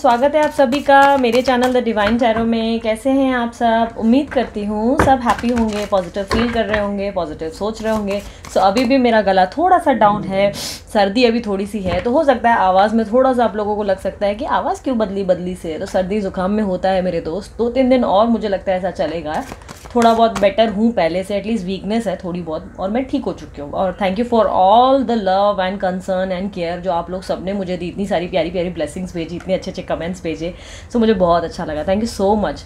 स्वागत है आप सभी का मेरे चैनल द डिवाइन टैरो में। कैसे हैं आप सब? उम्मीद करती हूँ सब हैप्पी होंगे, पॉजिटिव फील कर रहे होंगे, पॉजिटिव सोच रहे होंगे। सो अभी भी मेरा गला थोड़ा सा डाउन है, सर्दी अभी थोड़ी सी है, तो हो सकता है आवाज़ में थोड़ा सा आप लोगों को लग सकता है कि आवाज़ क्यों बदली बदली से है। तो सर्दी ज़ुकाम में होता है मेरे दोस्त, 2-3 दिन और मुझे लगता है ऐसा चलेगा। थोड़ा बहुत बेटर हूँ पहले से, एटलीस्ट वीकनेस है थोड़ी बहुत और मैं ठीक हो चुकी हूँ। और thank you for all the love and concern and care जो आप लोग सब ने मुझे दी, इतनी सारी प्यारी प्यारी ब्लेसिंग्स भेजी, इतने अच्छे अच्छे कमेंट्स भेजे। सो मुझे बहुत अच्छा लगा, thank you so much.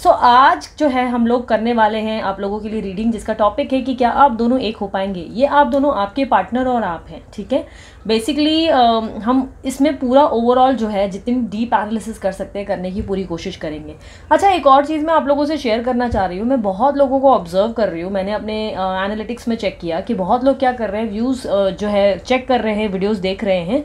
So आज जो है हम लोग करने वाले हैं आप लोगों के लिए रीडिंग, जिसका टॉपिक है कि क्या आप दोनों एक हो पाएंगे। ये आप दोनों, आपके पार्टनर और आप हैं, ठीक है। बेसिकली हम इसमें पूरा ओवरऑल जो है जितनी डीप एनालिसिस कर सकते हैं करने की पूरी कोशिश करेंगे। अच्छा, एक और चीज़ मैं आप लोगों से शेयर करना चाह रही हूँ। मैं बहुत लोगों को ऑब्जर्व कर रही हूँ, मैंने अपने एनालिटिक्स में चेक किया कि बहुत लोग क्या कर रहे हैं, व्यूज़ जो है चेक कर रहे हैं, वीडियोस देख रहे हैं,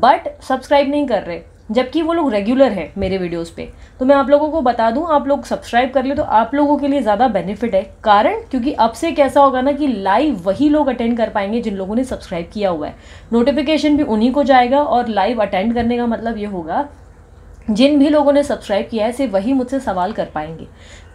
बट सब्सक्राइब नहीं कर रहे, जबकि वो लोग रेगुलर है मेरे वीडियोस पे। तो मैं आप लोगों को बता दूं, आप लोग सब्सक्राइब कर ले तो आप लोगों के लिए ज़्यादा बेनिफिट है। कारण क्योंकि अब से कैसा होगा ना कि लाइव वही लोग अटेंड कर पाएंगे जिन लोगों ने सब्सक्राइब किया हुआ है, नोटिफिकेशन भी उन्हीं को जाएगा। और लाइव अटेंड करने का मतलब ये होगा जिन भी लोगों ने सब्सक्राइब किया है सिर्फ वही मुझसे सवाल कर पाएंगे।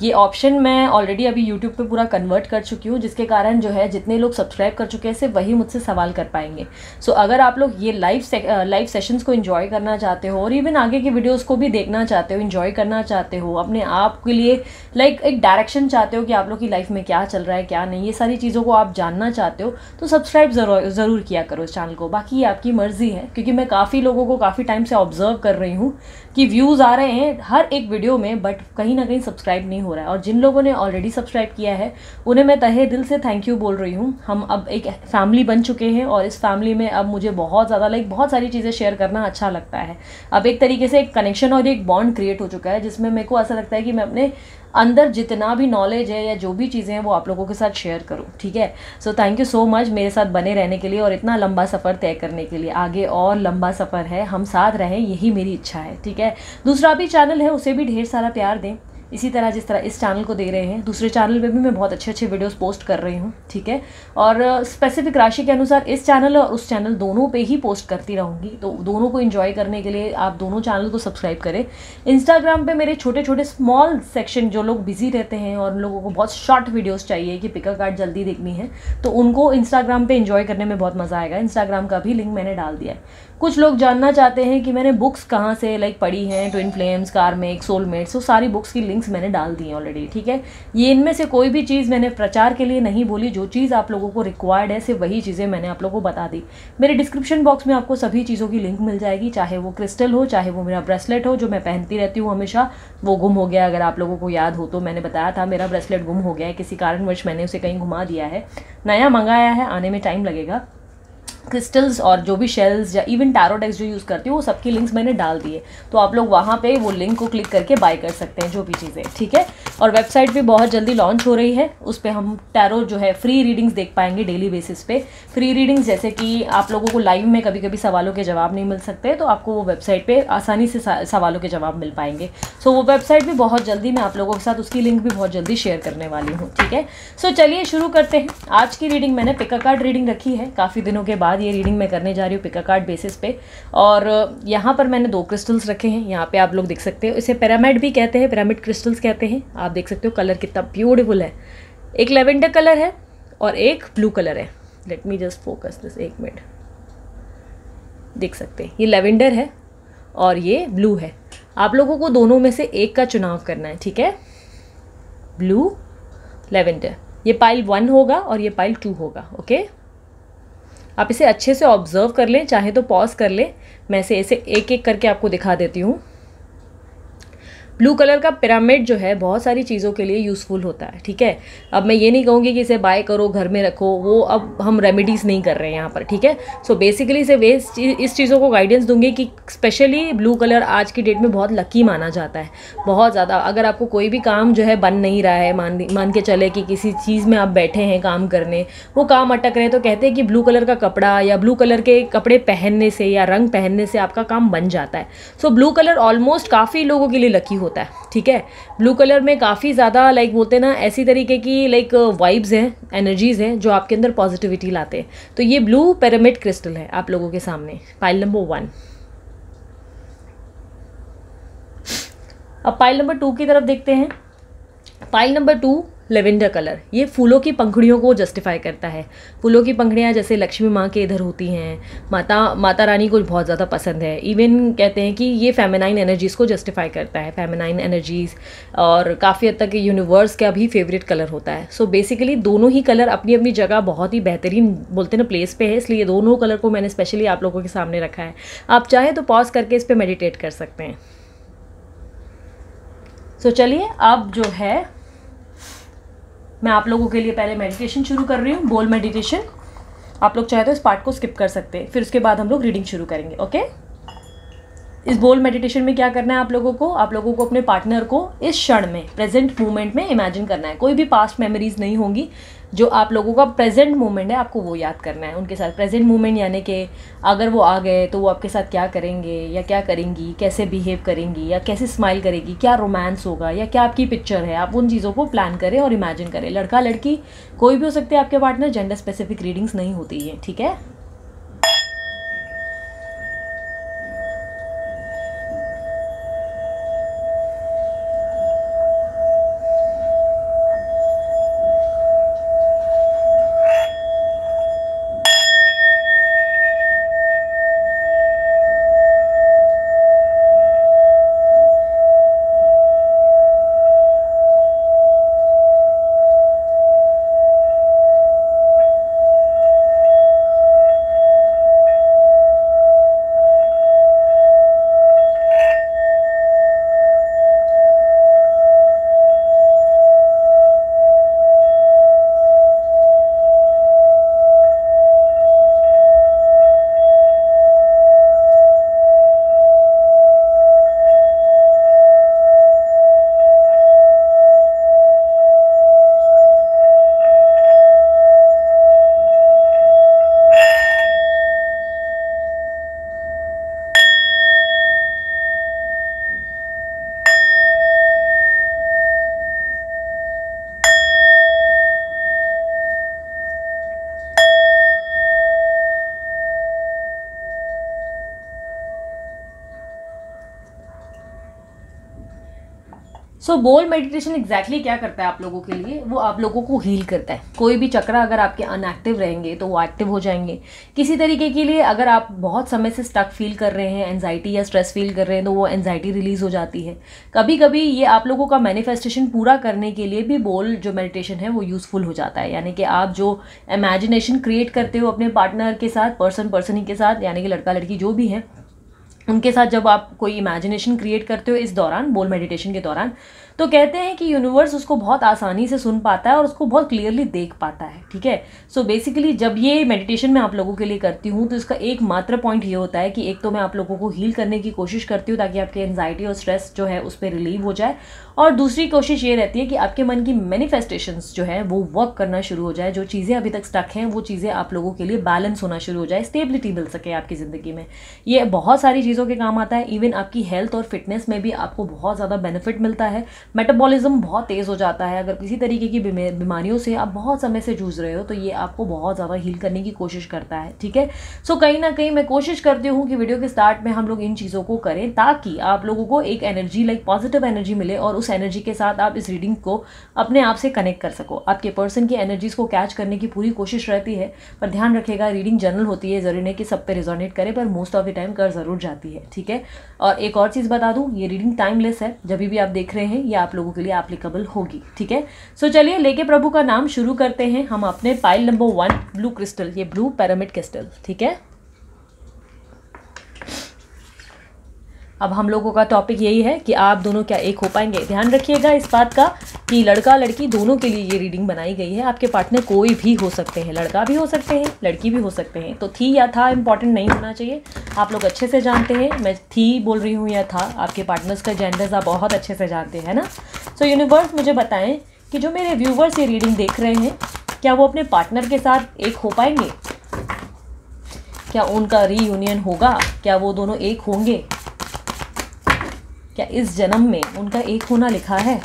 ये ऑप्शन मैं ऑलरेडी अभी यूट्यूब पे पूरा कन्वर्ट कर चुकी हूँ, जिसके कारण जो है जितने लोग सब्सक्राइब कर चुके हैं सिर्फ वही मुझसे सवाल कर पाएंगे। सो अगर आप लोग ये लाइव सेशंस को एंजॉय करना चाहते हो और इवन आगे के वीडियोस को भी देखना चाहते हो, एंजॉय करना चाहते हो, अपने आप के लिए एक डायरेक्शन चाहते हो कि आप लोग की लाइफ में क्या चल रहा है क्या नहीं, ये सारी चीज़ों को आप जानना चाहते हो तो सब्सक्राइब ज़रूर किया करो इस चैनल को। बाकी ये आपकी मर्ज़ी है, क्योंकि मैं काफ़ी लोगों को काफ़ी टाइम से ऑब्जर्व कर रही हूँ कि व्यूज़ आ रहे हैं हर एक वीडियो में, बट कहीं ना कहीं सब्सक्राइब नहीं हो रहा है। और जिन लोगों ने ऑलरेडी सब्सक्राइब किया है उन्हें मैं तहे दिल से थैंक यू बोल रही हूँ। हम अब एक फैमिली बन चुके हैं और इस फैमिली में अब मुझे बहुत ज़्यादा बहुत सारी चीज़ें शेयर करना अच्छा लगता है। अब एक तरीके से एक कनेक्शन और एक बॉन्ड क्रिएट हो चुका है, जिसमें मेरे को ऐसा लगता है कि मैं अपने अंदर जितना भी नॉलेज है या जो भी चीज़ें हैं वो आप लोगों के साथ शेयर करूं, ठीक है। So thank you so much मेरे साथ बने रहने के लिए और इतना लंबा सफ़र तय करने के लिए। आगे और लंबा सफ़र है, हम साथ रहें, यही मेरी इच्छा है, ठीक है। दूसरा भी चैनल है, उसे भी ढेर सारा प्यार दें, इसी तरह जिस तरह इस चैनल को दे रहे हैं। दूसरे चैनल पे भी मैं बहुत अच्छे अच्छे वीडियोस पोस्ट कर रही हूँ, ठीक है। और स्पेसिफिक राशि के अनुसार इस चैनल और उस चैनल दोनों पे ही पोस्ट करती रहूँगी, तो दोनों को एंजॉय करने के लिए आप दोनों चैनल को सब्सक्राइब करें। इंस्टाग्राम पे मेरे छोटे छोटे स्मॉल सेक्शन, जो लोग बिजी रहते हैं और उन लोगों को बहुत शॉर्ट वीडियोज़ चाहिए कि पिकअप आर्ट जल्दी देखनी है, तो उनको इंस्टाग्राम पर एंजॉय करने में बहुत मज़ा आएगा। इंस्टाग्राम का भी लिंक मैंने डाल दिया है। कुछ लोग जानना चाहते हैं कि मैंने बुक्स कहाँ से पढ़ी हैं, ट्विन फ्लेम्स, कार्मिक, सोलमेट्स, वो सारी बुक्स की लिंक्स मैंने डाल दी हैं ऑलरेडी, ठीक है। ये इनमें से कोई भी चीज़ मैंने प्रचार के लिए नहीं बोली, जो चीज़ आप लोगों को रिक्वायर्ड है सिर्फ वही चीज़ें मैंने आप लोगों को बता दी। मेरे डिस्क्रिप्शन बॉक्स में आपको सभी चीज़ों की लिंक मिल जाएगी, चाहे वो क्रिस्टल हो, चाहे वो मेरा ब्रेसलेट हो जो मैं पहनती रहती हूँ हमेशा, वो गुम हो गया। अगर आप लोगों को याद हो तो मैंने बताया था मेरा ब्रेसलेट गुम हो गया है, किसी कारणवश मैंने उसे कहीं घुमा दिया है, नया मंगाया है, आने में टाइम लगेगा। क्रिस्टल्स और जो भी शेल्स या इवन टैरो डेक्स जो यूज़ करती हूँ वो सबकी लिंक्स मैंने डाल दिए, तो आप लोग वहाँ पे वो लिंक को क्लिक करके बाय कर सकते हैं जो भी चीज़ें, ठीक है। और वेबसाइट भी बहुत जल्दी लॉन्च हो रही है, उस पर हम टैरो जो है फ्री रीडिंग्स देख पाएंगे डेली बेसिस पे। फ्री रीडिंग्स जैसे कि आप लोगों को लाइव में कभी कभी सवालों के जवाब नहीं मिल सकते, तो आपको वो वेबसाइट पर आसानी से सवालों के जवाब मिल पाएंगे। सो वो वेबसाइट भी बहुत जल्दी, मैं आप लोगों के साथ उसकी लिंक भी बहुत जल्दी शेयर करने वाली हूँ, ठीक है। सो चलिए शुरू करते हैं आज की रीडिंग। मैंने पिक अ कार्ड रीडिंग रखी है, काफ़ी दिनों के बाद ये रीडिंग मैं करने जा रही हूँ पिक अ कार्ड बेसिस पे। और यहाँ पर मैंने 2 क्रिस्टल्स रखे हैं, यहाँ पे आप लोग देख सकते हो, इसे पिरामिड भी कहते हैं, पिरामिड क्रिस्टल्स कहते हैं। आप देख सकते हो कलर कितना ब्यूटीफुल है, एक लैवेंडर कलर है और एक ब्लू कलर है। Let me just focus this, 1 minute. देख सकते हैं ये लैवेंडर है और ये ब्लू है। आप लोगों को दोनों में से एक का चुनाव करना है, ठीक है। ब्लू, लैवेंडर, ये पाइल 1 होगा और ये पाइल 2 होगा, ओके। आप इसे अच्छे से ऑब्जर्व कर लें, चाहे तो पॉज कर लें, मैं इसे एक एक करके आपको दिखा देती हूँ। ब्लू कलर का पिरामिड जो है बहुत सारी चीज़ों के लिए यूज़फुल होता है, ठीक है। अब मैं ये नहीं कहूँगी कि इसे बाय करो, घर में रखो, वो अब हम रेमेडीज़ नहीं कर रहे हैं यहाँ पर, ठीक है। सो बेसिकली इसे इस चीज़ों को गाइडेंस दूंगी कि स्पेशली ब्लू कलर आज की डेट में बहुत लकी माना जाता है, बहुत ज़्यादा। अगर आपको कोई भी काम जो है बन नहीं रहा है, मान के चले कि किसी चीज़ में आप बैठे हैं काम करने, वो काम अटक रहे हैं, तो कहते हैं कि ब्लू कलर का कपड़ा या ब्लू कलर के कपड़े पहनने से या रंग पहनने से आपका काम बन जाता है। सो ब्लू कलर ऑलमोस्ट काफ़ी लोगों के लिए लकी होता है, ठीक है। ब्लू कलर में काफ़ी ज़्यादा बोलते हैं ना, ऐसी तरीके की वाइब्स हैं, एनर्जीज़ हैं जो आपके अंदर पॉजिटिविटी लाते हैं। तो ये ब्लू पिरामिड क्रिस्टल है आप लोगों के सामने, पाइल नंबर 1। अब पाइल नंबर 2 की तरफ देखते हैं। पाइल नंबर 2 लेवेंडर कलर, ये फूलों की पंखुड़ियों को जस्टिफाई करता है। फूलों की पंखुड़ियाँ जैसे लक्ष्मी माँ के इधर होती हैं, माता रानी को बहुत ज़्यादा पसंद है। इवन कहते हैं कि ये फेमिनाइन एनर्जीज़ को जस्टिफाई करता है, फेमिनाइन एनर्जीज़, और काफ़ी हद तक यूनिवर्स का भी फेवरेट कलर होता है। सो बेसिकली दोनों ही कलर अपनी अपनी जगह बहुत ही बेहतरीन बोलते ना प्लेस पे है, इसलिए दोनों कलर को मैंने स्पेशली आप लोगों के सामने रखा है। आप चाहें तो पॉज करके इस पर मेडिटेट कर सकते हैं। सो चलिए अब जो है मैं आप लोगों के लिए पहले मेडिटेशन शुरू कर रही हूँ, बोल मेडिटेशन। आप लोग चाहे तो इस पार्ट को स्किप कर सकते हैं, फिर उसके बाद हम लोग रीडिंग शुरू करेंगे। ओके, इस बोल मेडिटेशन में क्या करना है आप लोगों को अपने पार्टनर को इस क्षण में, प्रेजेंट मोमेंट में इमेजिन करना है। कोई भी पास्ट मेमोरीज नहीं होंगी, जो आप लोगों का प्रेजेंट मोमेंट है आपको वो याद करना है उनके साथ। प्रेजेंट मोमेंट यानी कि अगर वो आ गए तो वो आपके साथ क्या करेंगे या क्या करेंगी, कैसे बिहेव करेंगी या कैसे स्माइल करेगी, क्या रोमांस होगा या क्या आपकी पिक्चर है। आप उन चीज़ों को प्लान करें और इमेजिन करें। लड़का लड़की कोई भी हो सकते हैं आपके पार्टनर, जेंडर स्पेसिफिक रीडिंग्स नहीं होती है, ठीक है। सो बोल मेडिटेशन एग्जैक्टली क्या करता है आप लोगों के लिए, वो आप लोगों को हील करता है। कोई भी चक्र अगर आपके अनएक्टिव रहेंगे तो वो एक्टिव हो जाएंगे। किसी तरीके के लिए अगर आप बहुत समय से स्टक फील कर रहे हैं, एंजाइटी या स्ट्रेस फील कर रहे हैं, तो वो एंजाइटी रिलीज हो जाती है। कभी कभी ये आप लोगों का मैनिफेस्टेशन पूरा करने के लिए भी बोल जो मेडिटेशन है वो यूज़फुल हो जाता है। यानी कि आप जो इमेजिनेशन क्रिएट करते हो अपने पार्टनर के साथ, पर्सन ही के साथ, यानी कि लड़का लड़की जो भी है उनके साथ, जब आप कोई इमेजिनेशन क्रिएट करते हो इस दौरान, बोल मेडिटेशन के दौरान, तो कहते हैं कि यूनिवर्स उसको बहुत आसानी से सुन पाता है और उसको बहुत क्लियरली देख पाता है, ठीक है। सो बेसिकली जब ये मेडिटेशन मैं आप लोगों के लिए करती हूँ तो इसका एक मात्र पॉइंट ये होता है कि एक तो मैं आप लोगों को हील करने की कोशिश करती हूँ ताकि आपकी एंजाइटी और स्ट्रेस जो है उस पर रिलीव हो जाए, और दूसरी कोशिश ये रहती है कि आपके मन की मैनिफेस्टेशंस जो है वो वर्क करना शुरू हो जाए। जो चीज़ें अभी तक स्टक हैं वो चीज़ें आप लोगों के लिए बैलेंस होना शुरू हो जाए, स्टेबिलिटी मिल सके आपकी ज़िंदगी में। ये बहुत सारी चीज़ों के काम आता है। इवन आपकी हेल्थ और फिटनेस में भी आपको बहुत ज़्यादा बेनिफिट मिलता है। मेटाबॉलिज्म बहुत तेज़ हो जाता है। अगर किसी तरीके की बीमारियों से आप बहुत समय से जूझ रहे हो तो ये आपको बहुत ज़्यादा हील करने की कोशिश करता है, ठीक है। सो कहीं ना कहीं मैं कोशिश करती हूँ कि वीडियो के स्टार्ट में हम लोग इन चीज़ों को करें ताकि आप लोगों को एक एनर्जी, लाइक पॉजिटिव एनर्जी मिले, और उस एनर्जी के साथ आप इस रीडिंग को अपने आप से कनेक्ट कर सको। आपके पर्सन की एनर्जीज़ को कैच करने की पूरी कोशिश रहती है, पर ध्यान रखिएगा रीडिंग जनरल होती है, ज़रूरी नहीं कि सब पे रिजोनेट करे, पर मोस्ट ऑफ द टाइम कर ज़रूर जाती है, ठीक है। और एक और चीज़ बता दूँ, ये रीडिंग टाइमलेस है, जब भी आप देख रहे हैं या आप लोगों के लिए एप्लीकेबल होगी, ठीक है। सो चलिए लेके प्रभु का नाम शुरू करते हैं हम अपने पाइल नंबर 1 ब्लू क्रिस्टल, ये ब्लू पिरामिड क्रिस्टल, ठीक है। अब हम लोगों का टॉपिक यही है कि आप दोनों क्या एक हो पाएंगे। ध्यान रखिएगा इस बात का कि लड़का लड़की दोनों के लिए ये रीडिंग बनाई गई है। आपके पार्टनर कोई भी हो सकते हैं, लड़का भी हो सकते हैं, लड़की भी हो सकते हैं। तो थी या था इंपॉर्टेंट नहीं होना चाहिए, आप लोग अच्छे से जानते हैं। मैं थी बोल रही हूँ या था, आपके पार्टनर्स का जेंडर्स आप बहुत अच्छे से जानते हैं ना। सो यूनिवर्स मुझे बताएं कि जो मेरे व्यूवर्स ये रीडिंग देख रहे हैं, क्या वो अपने पार्टनर के साथ एक हो पाएंगे, क्या उनका रीयूनियन होगा, क्या वो दोनों एक होंगे, क्या इस जन्म में उनका एक होना लिखा है,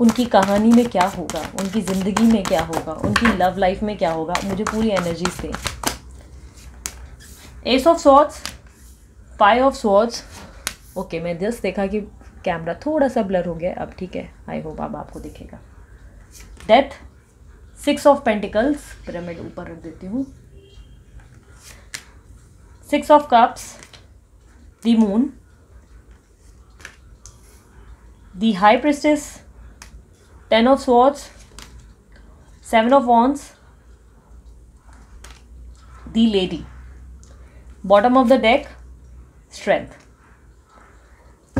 उनकी कहानी में क्या होगा, उनकी ज़िंदगी में क्या होगा, उनकी लव लाइफ में क्या होगा। मुझे पूरी एनर्जी से ace of swords, five of swords, okay, मैं जस्ट देखा कि कैमरा थोड़ा सा ब्लर हो गया, अब ठीक है, आई होप अब आपको दिखेगा। डेथ, 6 ऑफ पेंटिकल्स, पिरामिड ऊपर रख देती हूँ, 6 of cups, the moon, the high priestess, 10 of swords, 7 of wands, the lady. Bottom of the deck, strength.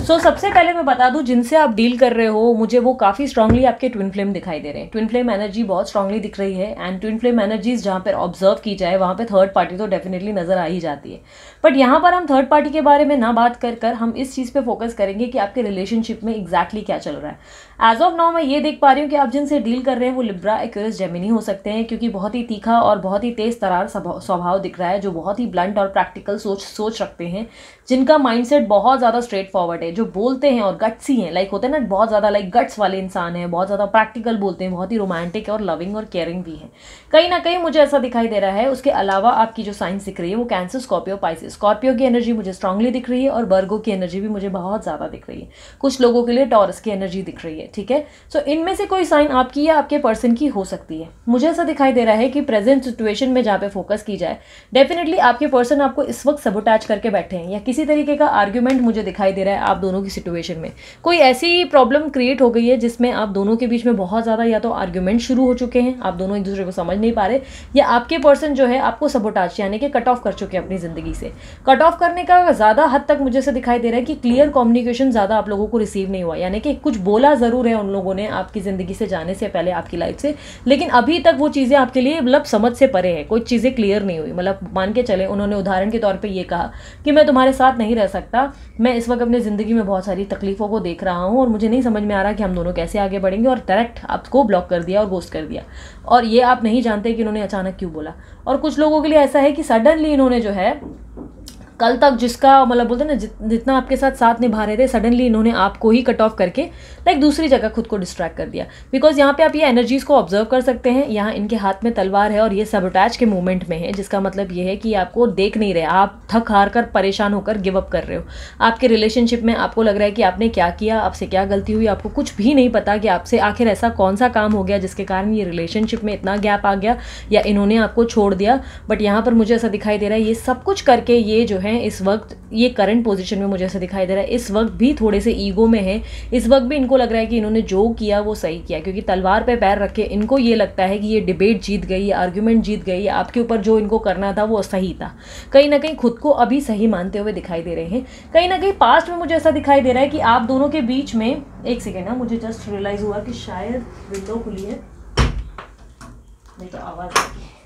So सबसे पहले मैं बता दूं, जिनसे आप डील कर रहे हो मुझे वो काफ़ी स्ट्रांगली आपके ट्विन फ्लेम दिखाई दे रहे हैं। ट्विन फ्लेम एनर्जी बहुत स्ट्रांगली दिख रही है एंड ट्विन फ्लेम एनर्जीज जहाँ पर ऑब्जर्व की जाए वहाँ पे थर्ड पार्टी तो डेफिनेटली नज़र आ ही जाती है। बट यहाँ पर हम थर्ड पार्टी के बारे में ना बात कर हम इस चीज़ पर फोकस करेंगे कि आपके रिलेशनशिप में एग्जैक्टली क्या चल रहा है। एज ऑफ नाउ मैं ये देख पा रही हूँ कि आप जिनसे डील कर रहे हैं वो लिब्रा, एक्वेरियस, जेमिनी हो सकते हैं, क्योंकि बहुत ही तीखा और बहुत ही तेज तरार स्वभाव दिख रहा है, जो बहुत ही ब्लंट और प्रैक्टिकल सोच रखते हैं, जिनका माइंडसेट बहुत ज़्यादा स्ट्रेट फॉरवर्ड है, जो बोलते हैं और गट्सी हैं, लाइक होते हैं ना बहुत ज़्यादा, लाइक गट्स वाले इंसान हैं, बहुत ज़्यादा प्रैक्टिकल बोलते हैं, बहुत ही रोमांटिक और लविंग और केयरिंग भी हैं, कहीं ना कहीं मुझे ऐसा दिखाई दे रहा है। उसके अलावा आपकी जो साइंस दिख रही है वो कैंसर, स्कॉर्पियो, पाइसेस। स्कॉर्पियो की एनर्जी मुझे स्ट्रांगली दिख रही है और वर्गो की एनर्जी भी मुझे बहुत ज़्यादा दिख रही है, कुछ लोगों के लिए टॉरस की एनर्जी दिख रही है, ठीक है। सो इनमें से कोई साइन आपकी या आपके पर्सन की हो सकती है। मुझे ऐसा दिखाई दे रहा है कि प्रेजेंट सिचुएशन में जहाँ पे फोकस की जाए, डेफिनेटली आपके पर्सन आपको इस वक्त सबोटाच करके बैठे हैं या किसी तरीके का आर्ग्यूमेंट मुझे दिखाई दे रहा है। आप दोनों की सिचुएशन में कोई ऐसी प्रॉब्लम क्रिएट हो गई है जिसमें आप दोनों के बीच में बहुत ज़्यादा या तो आर्ग्यूमेंट शुरू हो चुके हैं, आप दोनों एक दूसरे को समझ नहीं पा रहे, या आपके पर्सन जो है आपको सबोटाच यानी कि कट ऑफ कर चुके हैं अपनी ज़िंदगी से। कट ऑफ करने का ज़्यादा हद तक मुझे ऐसा दिखाई दे रहा है कि क्लियर कम्युनिकेशन ज़्यादा आप लोगों को रिसीव नहीं हुआ, यानी कि कुछ बोला ज़रूर है उन लोगों ने आपकी ज़िंदगी से जाने से पहले, आपकी लाइफ से, लेकिन अभी तक वो चीज़ें आपके लिए मतलब समझ से परे हैं, कोई चीज़ें क्लियर नहीं हुई। मतलब मान के चले उन्होंने उदाहरण के तौर पे ये कहा कि मैं तुम्हारे साथ नहीं रह सकता, मैं इस वक्त अपनी ज़िंदगी में बहुत सारी तकलीफ़ों को देख रहा हूँ और मुझे नहीं समझ में आ रहा कि हम दोनों कैसे आगे बढ़ेंगे, और डायरेक्ट आपको ब्लॉक कर दिया और घोस्ट कर दिया, और ये आप नहीं जानते कि उन्होंने अचानक क्यों बोला। और कुछ लोगों के लिए ऐसा है कि सडनली इन्होंने जो है कल तक जिसका मतलब बोलते हैं ना जितना आपके साथ निभा रहे थे, सडनली इन्होंने आपको ही कट ऑफ करके लाइक दूसरी जगह खुद को डिस्ट्रैक्ट कर दिया। बिकॉज यहाँ पे आप ये एनर्जीज़ को ऑब्जर्व कर सकते हैं, यहाँ इनके हाथ में तलवार है और ये सबोटाच के मूवमेंट में है, जिसका मतलब ये है कि आपको देख नहीं रहे, आप थक हार कर परेशान होकर गिव अप कर रहे हो। आपके रिलेशनशिप में आपको लग रहा है कि आपने क्या किया, आपसे क्या गलती हुई, आपको कुछ भी नहीं पता कि आपसे आखिर ऐसा कौन सा काम हो गया जिसके कारण ये रिलेशनशिप में इतना गैप आ गया या इन्होंने आपको छोड़ दिया। बट यहाँ पर मुझे ऐसा दिखाई दे रहा है ये सब कुछ करके ये जो इस वक्त ये करंट पोजीशन में मुझे ऐसा दिखाई दे रहा है इस वक्त भी थोड़े से ईगो में है, इस वक्त भी इनको लग रहा है कि इन्होंने जो किया वो सही किया, क्योंकि तलवार पे पैर रखे इनको ये लगता है कि ये डिबेट जीत गई, ये आर्ग्यूमेंट जीत गई, आपके ऊपर जो इनको करना था वो सही था। कहीं ना कहीं खुद को अभी सही मानते हुए दिखाई दे रहे हैं। कहीं ना कहीं पास्ट में मुझे ऐसा दिखाई दे रहा है कि आप दोनों के बीच में, एक सेकेंड ना मुझे जस्ट रियलाइज हुआ कि शायद विंडो खुली है नहीं तो आवाज़ आती है।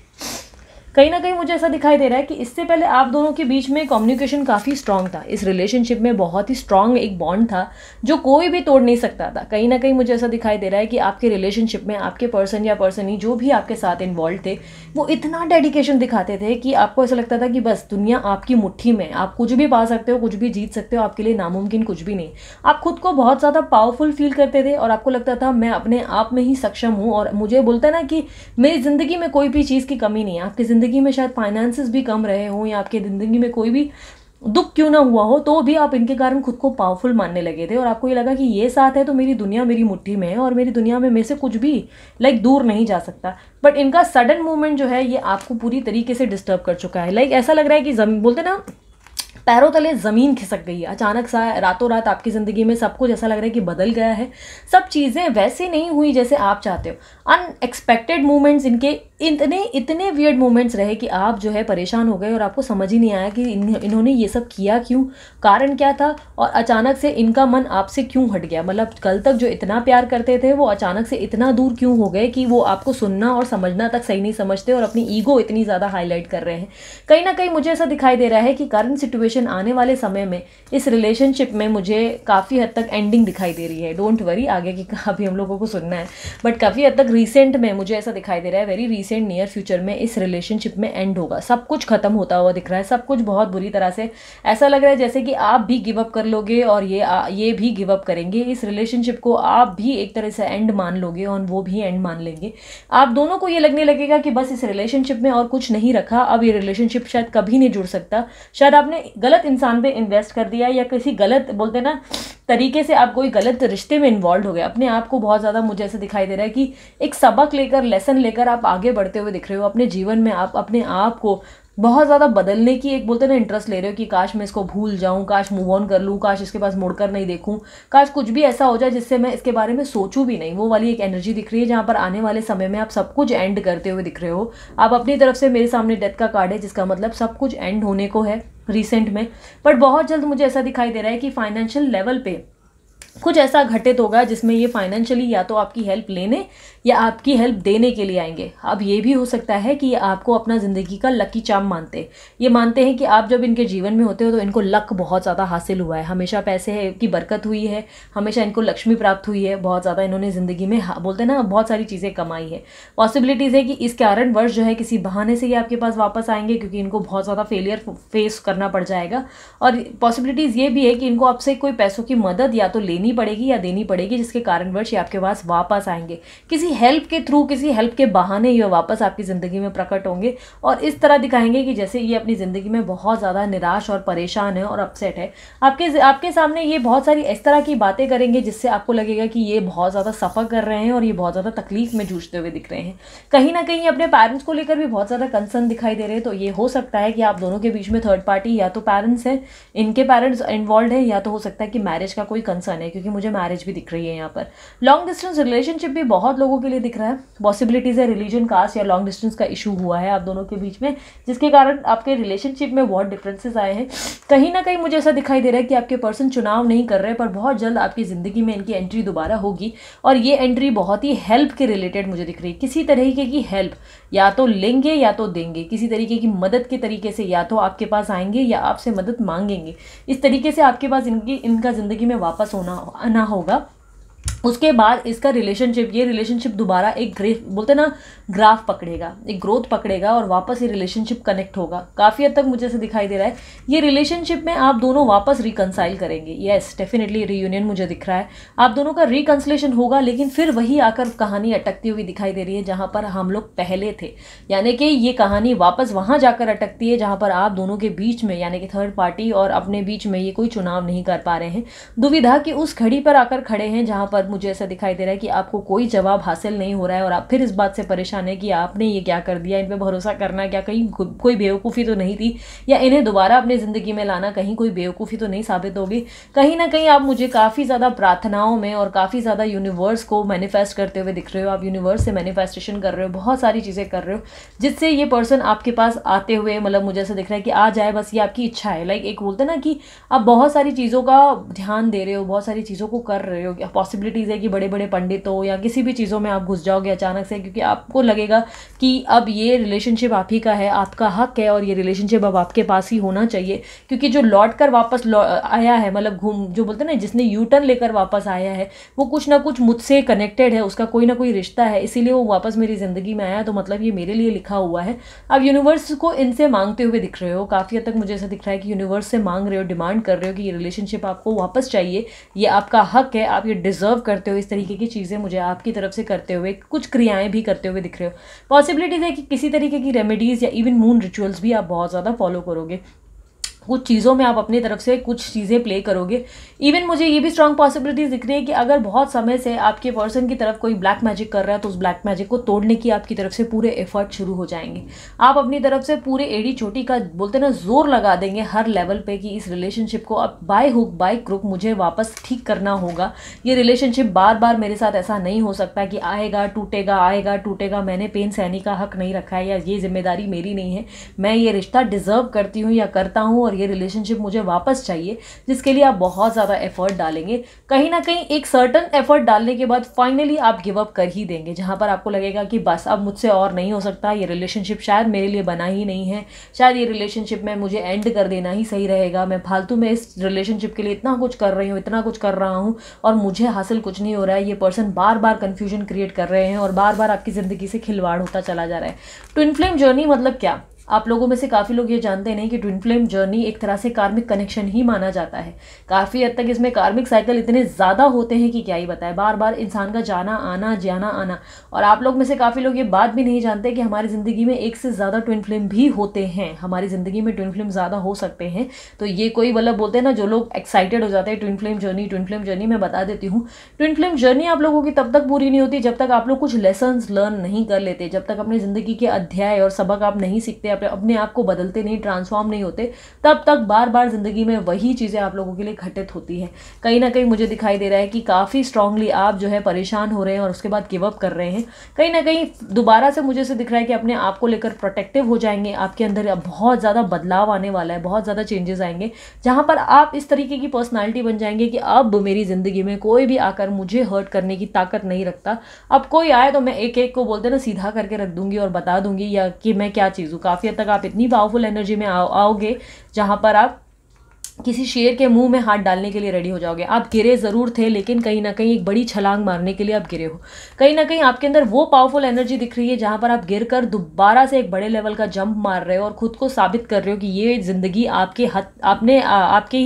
कहीं ना कहीं मुझे ऐसा दिखाई दे रहा है कि इससे पहले आप दोनों के बीच में कम्युनिकेशन काफ़ी स्ट्रांग था, इस रिलेशनशिप में बहुत ही स्ट्रांग एक बॉन्ड था जो कोई भी तोड़ नहीं सकता था। कहीं ना कहीं मुझे ऐसा दिखाई दे रहा है कि आपके रिलेशनशिप में आपके पर्सन या पर्सनी जो भी आपके साथ इन्वॉल्व थे वो इतना डेडिकेशन दिखाते थे कि आपको ऐसा लगता था कि बस दुनिया आपकी मुट्ठी में, आप कुछ भी पा सकते हो, कुछ भी जीत सकते हो, आपके लिए नामुमकिन कुछ भी नहीं। आप खुद को बहुत ज़्यादा पावरफुल फील करते थे और आपको लगता था मैं अपने आप में ही सक्षम हूँ और मुझे बोलता ना कि मेरी ज़िंदगी में कोई भी चीज़ की कमी नहीं है। आपकी ज़िंदगी में शायद फाइनेंसेस भी कम रहे हों या आपके ज़िंदगी में कोई भी दुख क्यों ना हुआ हो, तो भी आप इनके कारण खुद को पावरफुल मानने लगे थे और आपको ये लगा कि ये साथ है तो मेरी दुनिया मेरी मुट्ठी में है और मेरी दुनिया में मेरे से कुछ भी लाइक दूर नहीं जा सकता। बट इनका सडन मूवमेंट जो है ये आपको पूरी तरीके से डिस्टर्ब कर चुका है। लाइक ऐसा लग रहा है कि बोलते ना पैरों तले ज़मीन खिसक गई है, अचानक सा रातों रात आपकी ज़िंदगी में सब कुछ ऐसा लग रहा है कि बदल गया है, सब चीज़ें वैसे नहीं हुई जैसे आप चाहते हो। अनएक्सपेक्टेड मूवमेंट्स इनके इतने वियर्ड मोमेंट्स रहे कि आप जो है परेशान हो गए और आपको समझ ही नहीं आया कि इन्होंने ये सब किया क्यों, कारण क्या था, और अचानक से इनका मन आपसे क्यों हट गया। मतलब कल तक जो इतना प्यार करते थे वो अचानक से इतना दूर क्यों हो गए कि वो आपको सुनना और समझना तक सही नहीं समझते और अपनी ईगो इतनी ज़्यादा हाईलाइट कर रहे हैं। कहीं ना कहीं मुझे ऐसा दिखाई दे रहा है कि करंट सिचुएशन आने वाले समय में इस रिलेशनशिप में मुझे काफ़ी हद तक एंडिंग दिखाई दे रही है। डोंट वरी, आगे की अभी हम लोगों को सुनना है, बट काफ़ी हद तक रिसेंट में मुझे ऐसा दिखाई दे रहा है, very recent recent near future में इस रिलेशनशिप में एंड होगा। सब कुछ खत्म होता हुआ दिख रहा है, सब कुछ बहुत बुरी तरह से। ऐसा लग रहा है जैसे कि आप भी गिव अप कर लोगे और ये भी गिव अप करेंगे। इस रिलेशनशिप को आप भी एक तरह से एंड मान लोगे और वो भी एंड मान लेंगे। आप दोनों को ये लगने लगेगा कि बस इस रिलेशनशिप में और कुछ नहीं रखा, अब ये रिलेशनशिप शायद कभी नहीं जुड़ सकता। शायद आपने गलत इंसान पे इन्वेस्ट कर दिया या किसी गलत, बोलते ना, तरीके से आप कोई गलत रिश्ते में इन्वॉल्व हो गए। अपने आप को बहुत ज़्यादा मुझे ऐसा दिखाई दे रहा है कि एक सबक लेकर, लेसन लेकर आप आगे बढ़ते हुए दिख रहे हो। अपने जीवन में आप अपने आप को बहुत ज़्यादा बदलने की एक, बोलते ना, इंटरेस्ट ले रहे हो कि काश मैं इसको भूल जाऊं, काश मूव ऑन कर लूं, काश इसके पास मुड़कर नहीं देखूं, काश कुछ भी ऐसा हो जाए जिससे मैं इसके बारे में सोचूं भी नहीं। वो वाली एक एनर्जी दिख रही है जहां पर आने वाले समय में आप सब कुछ एंड करते हुए दिख रहे हो। आप अपनी तरफ से, मेरे सामने डेथ का कार्ड है जिसका मतलब सब कुछ एंड होने को है रिसेंट में। बट बहुत जल्द मुझे ऐसा दिखाई दे रहा है कि फाइनेंशियल लेवल पे कुछ ऐसा घटित होगा जिसमें ये फाइनेंशियली या तो आपकी हेल्प लेने या आपकी हेल्प देने के लिए आएंगे। अब ये भी हो सकता है कि ये आपको अपना ज़िंदगी का लकी चार्म मानते हैं। ये मानते हैं कि आप जब इनके जीवन में होते हो तो इनको लक बहुत ज़्यादा हासिल हुआ है, हमेशा पैसे की बरकत हुई है, हमेशा इनको लक्ष्मी प्राप्त हुई है, बहुत ज़्यादा इन्होंने ज़िंदगी में, बोलते ना, बहुत सारी चीज़ें कमाई है। पॉसिबिलिटीज़ है कि इस कारण वर्ष जो है किसी बहाने से ये आपके पास वापस आएंगे क्योंकि इनको बहुत ज़्यादा फेलियर फेस करना पड़ जाएगा। और पॉसिबिलिटीज़ ये भी है कि इनको आपसे कोई पैसों की मदद या तो लेनी पड़ेगी या देनी पड़ेगी जिसके कारणवश ये आपके पास वापस आएंगे। किसी हेल्प के थ्रू, किसी हेल्प के बहाने ये वापस आपकी ज़िंदगी में प्रकट होंगे और इस तरह दिखाएंगे कि जैसे ये अपनी ज़िंदगी में बहुत ज़्यादा निराश और परेशान है और अपसेट है। आपके सामने ये बहुत सारी इस तरह की बातें करेंगे जिससे आपको लगेगा कि ये बहुत ज़्यादा सफ़र कर रहे हैं और ये बहुत ज़्यादा तकलीफ में जूझते हुए दिख रहे हैं। कहीं ना कहीं अपने पेरेंट्स को लेकर भी बहुत ज़्यादा कंसर्न दिखाई दे रहे हैं। तो ये हो सकता है कि आप दोनों के बीच में थर्ड पार्टी, या तो पेरेंट्स हैं, इनके पेरेंट्स इन्वॉल्व हैं, या तो हो सकता है कि मैरिज का कोई कंसर्न है क्योंकि मुझे मैरिज भी दिख रही है यहाँ पर। लॉन्ग डिस्टेंस रिलेशनशिप भी बहुत लोगों के लिए दिख रहा है। पॉसिबिलिटीज़ है रिलीजन, कास्ट या लॉन्ग डिस्टेंस का इशू हुआ है आप दोनों के बीच में जिसके कारण आपके रिलेशनशिप में बहुत डिफरेंसेस आए हैं। कहीं ना कहीं मुझे ऐसा दिखाई दे रहा है कि आपके पर्सन चुनाव नहीं कर रहे पर बहुत जल्द आपकी ज़िंदगी में इनकी एंट्री दोबारा होगी और ये एंट्री बहुत ही हेल्प के रिलेटेड मुझे दिख रही है। किसी तरीके की हेल्प या तो लेंगे या तो देंगे, किसी तरीके की मदद के तरीके से या तो आपके पास आएंगे या आपसे मदद मांगेंगे। इस तरीके से आपके पास इनका ज़िंदगी में वापस आना होगा। उसके बाद इसका ये रिलेशनशिप दोबारा एक ग्राफ पकड़ेगा, एक ग्रोथ पकड़ेगा और वापस ये रिलेशनशिप कनेक्ट होगा। काफ़ी हद तक मुझे ऐसे दिखाई दे रहा है ये रिलेशनशिप में आप दोनों वापस रिकंसाइल करेंगे। यस, डेफिनेटली रीयूनियन मुझे दिख रहा है, आप दोनों का रिकंसलेशन होगा। लेकिन फिर वही आकर कहानी अटकती हुई दिखाई दे रही है जहाँ पर हम लोग पहले थे, यानी कि ये कहानी वापस वहाँ जाकर अटकती है जहाँ पर आप दोनों के बीच में, यानी कि थर्ड पार्टी और अपने बीच में, ये कोई चुनाव नहीं कर पा रहे हैं। दुविधा की उस घड़ी पर आकर खड़े हैं जहाँ पर मुझे ऐसा दिखाई दे रहा है कि आपको कोई जवाब हासिल नहीं हो रहा है और आप फिर इस बात से परेशान है कि आपने ये क्या कर दिया, इन पे भरोसा करना क्या, कहीं कोई बेवकूफ़ी तो नहीं थी, या इन्हें दोबारा अपनी ज़िंदगी में लाना कहीं कोई बेवकूफ़ी तो नहीं साबित होगी। कहीं ना कहीं आप मुझे काफ़ी ज़्यादा प्रार्थनाओं में और काफ़ी ज़्यादा यूनिवर्स को मैनिफेस्ट करते हुए दिख रहे हो। आप यूनिवर्स से मैनिफेस्टेशन कर रहे हो, बहुत सारी चीज़ें कर रहे हो जिससे ये पर्सन आपके पास आते हुए, मतलब मुझे ऐसा दिख रहा है कि आ जाए, बस ये आपकी इच्छा है। लाइक एक बोलते ना कि आप बहुत सारी चीज़ों का ध्यान दे रहे हो, बहुत सारी चीज़ों को कर रहे हो। पॉसिबिलिटीज़ है कि बड़े बड़े पंडित हो या किसी भी चीज़ों में आप घुस जाओगे अचानक से क्योंकि आपको लगेगा कि अब ये रिलेशनशिप आप ही का है, आपका हक है और ये रिलेशनशिप अब आपके पास ही होना चाहिए क्योंकि जो लौट कर वापस आया है, मतलब जो बोलते हैं ना, जिसने यू टर्न लेकर वापस आया है वो कुछ ना कुछ मुझसे कनेक्टेड है, उसका कोई ना कोई रिश्ता है, इसीलिए वो वापस मेरी ज़िंदगी में आया। तो मतलब ये मेरे लिए लिखा हुआ है। आप यूनिवर्स को इनसे मांगते हुए दिख रहे हो। काफ़ी हद तक मुझे ऐसा दिख रहा है कि यूनिवर्स से मांग रहे हो, डिमांड कर रहे हो कि ये रिलेशनशिप आपको वापस चाहिए, ये आपका हक है, आप ये डिजर्व करते हो। इस तरीके की चीज़ें मुझे आपकी तरफ से करते हुए, कुछ क्रियाएं भी करते हुए दिख रहे हो। पॉसिबिलिटीज़ है कि किसी तरीके की रेमेडीज़ या इवन मून रिचुअल्स भी आप बहुत ज़्यादा फॉलो करोगे। कुछ चीज़ों में आप अपनी तरफ से कुछ चीज़ें प्ले करोगे। इवन मुझे ये भी स्ट्रांग पॉसिबिलिटीज़ दिख रही है कि अगर बहुत समय से आपके पर्सन की तरफ कोई ब्लैक मैजिक कर रहा है तो उस ब्लैक मैजिक को तोड़ने की आपकी तरफ से पूरे एफर्ट शुरू हो जाएंगे। आप अपनी तरफ से पूरे एड़ी चोटी का, बोलते ना, जोर लगा देंगे हर लेवल पर कि इस रिलेशनशिप को अब बाय हुक बाय क्रुक मुझे वापस ठीक करना होगा। ये रिलेशनशिप बार बार मेरे साथ ऐसा नहीं हो सकता कि आएगा टूटेगा, आएगा टूटेगा। मैंने पेन सहने का हक नहीं रखा है या ये जिम्मेदारी मेरी नहीं है। मैं ये रिश्ता डिजर्व करती हूँ या करता हूँ। और ये रिलेशनशिप मुझे वापस चाहिए, जिसके लिए आप बहुत ज़्यादा एफर्ट डालेंगे। कहीं ना कहीं एक सर्टन एफर्ट डालने के बाद फाइनली आप गिव अप कर ही देंगे, जहाँ पर आपको लगेगा कि बस अब मुझसे और नहीं हो सकता, ये रिलेशनशिप शायद मेरे लिए बना ही नहीं है, शायद ये रिलेशनशिप में मुझे एंड कर देना ही सही रहेगा। मैं फालतू में इस रिलेशनशिप के लिए इतना कुछ कर रही हूँ, इतना कुछ कर रहा हूँ और मुझे हासिल कुछ नहीं हो रहा है। ये पर्सन बार बार कन्फ्यूजन क्रिएट कर रहे हैं और बार बार आपकी ज़िंदगी से खिलवाड़ होता चला जा रहा है। ट्विन फ्लेम जर्नी मतलब क्या? आप लोगों में से काफ़ी लोग ये जानते नहीं कि ट्विन फ्लेम जर्नी एक तरह से कार्मिक कनेक्शन ही माना जाता है। काफ़ी हद तक इसमें कार्मिक साइकिल इतने ज़्यादा होते हैं कि क्या ही बताएं, बार बार इंसान का जाना आना। और आप लोग में से काफ़ी लोग ये बात भी नहीं जानते कि हमारी ज़िंदगी में एक से ज़्यादा ट्विन फ्लेम भी होते हैं। हमारी ज़िंदगी में ट्विन फ्लेम ज़्यादा हो सकते हैं। तो ये कोई मतलब बोलते हैं ना, जो लोग एक्साइटेड हो जाते हैं ट्विन फ्लेम जर्नी, मैं बता देती हूँ, ट्विन फ्लेम जर्नी आप लोगों की तब तक पूरी नहीं होती जब तक आप लोग कुछ लेसन्स लर्न नहीं कर लेते, जब तक अपनी ज़िंदगी के अध्याय और सबक आप नहीं सीखते, अपने आप को बदलते नहीं, ट्रांसफॉर्म नहीं होते, तब तक बार बार जिंदगी में वही चीजें आप लोगों के लिए घटित होती है। कहीं ना कहीं मुझे दिखाई दे रहा है कि काफी स्ट्रांगली आप जो है परेशान हो रहे हैं और उसके बाद गिव अप कर रहे हैं। कहीं ना कहीं दोबारा से मुझे से दिख रहा है कि अपने आप को लेकर प्रोटेक्टिव हो जाएंगे। आपके अंदर बहुत ज्यादा बदलाव आने वाला है, बहुत ज्यादा चेंजेस आएंगे, जहां पर आप इस तरीके की पर्सनैलिटी बन जाएंगे कि अब मेरी जिंदगी में कोई भी आकर मुझे हर्ट करने की ताकत नहीं रखता। अब कोई आए तो मैं एक एक को बोलते ना सीधा करके रख दूंगी और बता दूंगी या कि मैं क्या चीज़ हूँ। काफ़ी हद तक आप इतनी पावरफुल एनर्जी में आओगे जहाँ पर आप किसी शेर के मुंह में हाथ डालने के लिए रेडी हो जाओगे। आप गिरे ज़रूर थे, लेकिन कहीं ना कहीं एक बड़ी छलांग मारने के लिए आप गिरे हो। कहीं ना कहीं आपके अंदर वो पावरफुल एनर्जी दिख रही है जहाँ पर आप गिर कर दोबारा से एक बड़े लेवल का जंप मार रहे हो और ख़ुद को साबित कर रहे हो कि ये ज़िंदगी आपके ही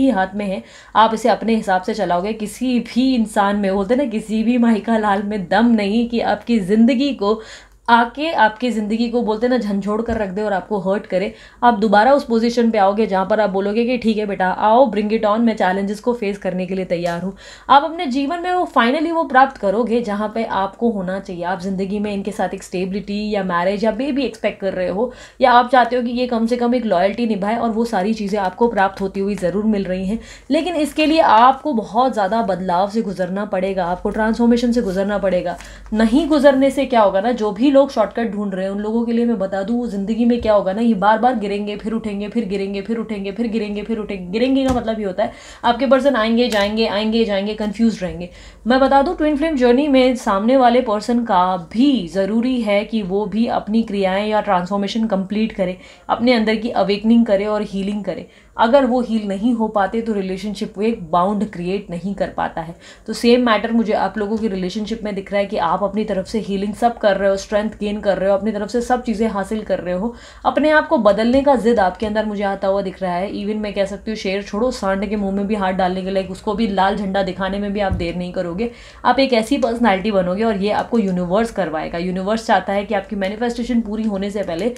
हाथ में है। आप इसे अपने हिसाब से चलाओगे। किसी भी इंसान में होते ना, किसी भी माइका लाल में दम नहीं कि आपकी ज़िंदगी को आके आपकी ज़िंदगी को बोलते ना झंझोड़ कर रख दे और आपको हर्ट करे। आप दोबारा उस पोजीशन पे आओगे जहाँ पर आप बोलोगे कि ठीक है बेटा, आओ ब्रिंग इट ऑन, मैं चैलेंजेस को फेस करने के लिए तैयार हूँ। आप अपने जीवन में फाइनली वो प्राप्त करोगे जहाँ पे आपको होना चाहिए। आप ज़िंदगी में इनके साथ एक स्टेबिलिटी या मैरिज या बेबी एक्सपेक्ट कर रहे हो, या आप चाहते हो कि ये कम से कम एक लॉयल्टी निभाए, और वो सारी चीज़ें आपको प्राप्त होती हुई ज़रूर मिल रही हैं। लेकिन इसके लिए आपको बहुत ज़्यादा बदलाव से गुजरना पड़ेगा, आपको ट्रांसफॉर्मेशन से गुजरना पड़ेगा। नहीं गुजरने से क्या होगा ना, जो भी लोग शॉर्टकट ढूंढ रहे हैं उन लोगों के लिए मैं बता दूं जिंदगी में क्या होगा ना, ये बार बार गिरेंगे फिर उठेंगे, फिर गिरेंगे फिर उठेंगे, फिर गिरेंगे फिर उठेंगे। गिरेंगे का मतलब ये होता है आपके पर्सन आएंगे जाएंगे कंफ्यूज रहेंगे। मैं बता दूं ट्विन फ्लेम जर्नी में सामने वाले पर्सन का भी ज़रूरी है कि वो भी अपनी क्रियाएँ या ट्रांसफॉर्मेशन कंप्लीट करे, अपने अंदर की अवेकनिंग करे और हीलिंग करे। अगर वो हील नहीं हो पाते तो रिलेशनशिप एक बाउंड क्रिएट नहीं कर पाता है। तो सेम मैटर मुझे आप लोगों की रिलेशनशिप में दिख रहा है कि आप अपनी तरफ से हीलिंग सब कर रहे हो, स्ट्रेंथ गेन कर रहे हो, अपनी तरफ से सब चीज़ें हासिल कर रहे हो। अपने आप को बदलने का ज़िद आपके अंदर मुझे आता हुआ दिख रहा है। इवन मैं कह सकती हूँ शेर छोड़ो, सांड के मुँह में भी हाथ डालने के लिए, उसको भी लाल झंडा दिखाने में भी आप देर नहीं करोगे। आप एक ऐसी पर्सनैलिटी बनोगे और ये आपको यूनिवर्स करवाएगा। यूनिवर्स चाहता है कि आपकी मैनिफेस्टेशन पूरी होने से पहले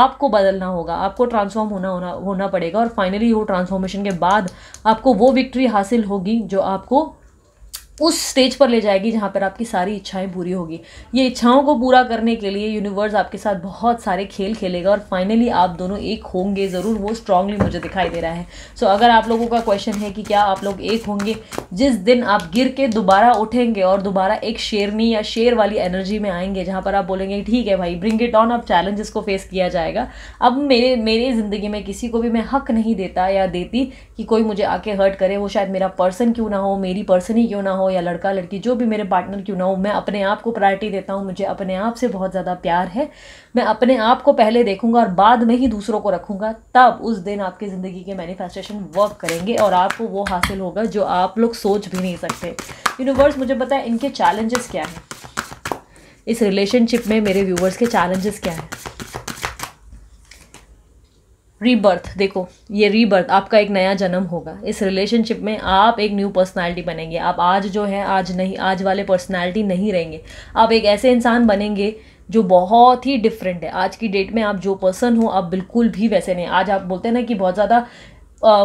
आपको बदलना होगा, आपको ट्रांसफॉर्म होना पड़ेगा, और फाइनली वो ट्रांसफॉर्मेशन के बाद आपको वो विक्ट्री हासिल होगी जो आपको उस स्टेज पर ले जाएगी जहाँ पर आपकी सारी इच्छाएं पूरी होगी। ये इच्छाओं को पूरा करने के लिए यूनिवर्स आपके साथ बहुत सारे खेल खेलेगा और फाइनली आप दोनों एक होंगे ज़रूर, वो स्ट्रांगली मुझे दिखाई दे रहा है। सो अगर आप लोगों का क्वेश्चन है कि क्या आप लोग एक होंगे, जिस दिन आप गिर के दोबारा उठेंगे और दोबारा एक शेरनी या शेर वाली एनर्जी में आएंगे जहाँ पर आप बोलेंगे ठीक है भाई ब्रिंग इट ऑन, अब चैलेंजेस को फेस किया जाएगा, अब मेरी ज़िंदगी में किसी को भी मैं हक नहीं देता या देती कि कोई मुझे आके हर्ट करे, वो शायद मेरा पर्सन क्यों ना हो, मेरी पर्सन ही क्यों ना हो, या लड़का लड़की जो भी मेरे पार्टनर क्यों ना हो, मैं अपने आप को प्रायोरिटी देता हूँ, मुझे अपने आप से बहुत ज़्यादा प्यार है, मैं अपने आप को पहले देखूंगा और बाद में ही दूसरों को रखूंगा। तब उस दिन आपकी ज़िंदगी के मैनिफेस्टेशन वर्क करेंगे और आपको वो हासिल होगा जो आप लोग सोच भी नहीं सकते। यूनिवर्स मुझे बताए इनके चैलेंजेस क्या हैं, इस रिलेशनशिप में मेरे व्यूवर्स के चैलेंजेस क्या हैं। रीबर्थ, देखो ये रीबर्थ आपका एक नया जन्म होगा। इस रिलेशनशिप में आप एक न्यू पर्सनालिटी बनेंगे। आप आज जो है आज वाले पर्सनालिटी नहीं रहेंगे। आप एक ऐसे इंसान बनेंगे जो बहुत ही डिफरेंट है। आज की डेट में आप जो पर्सन हो आप बिल्कुल भी वैसे नहीं। आज आप बोलते हैं ना कि बहुत ज़्यादा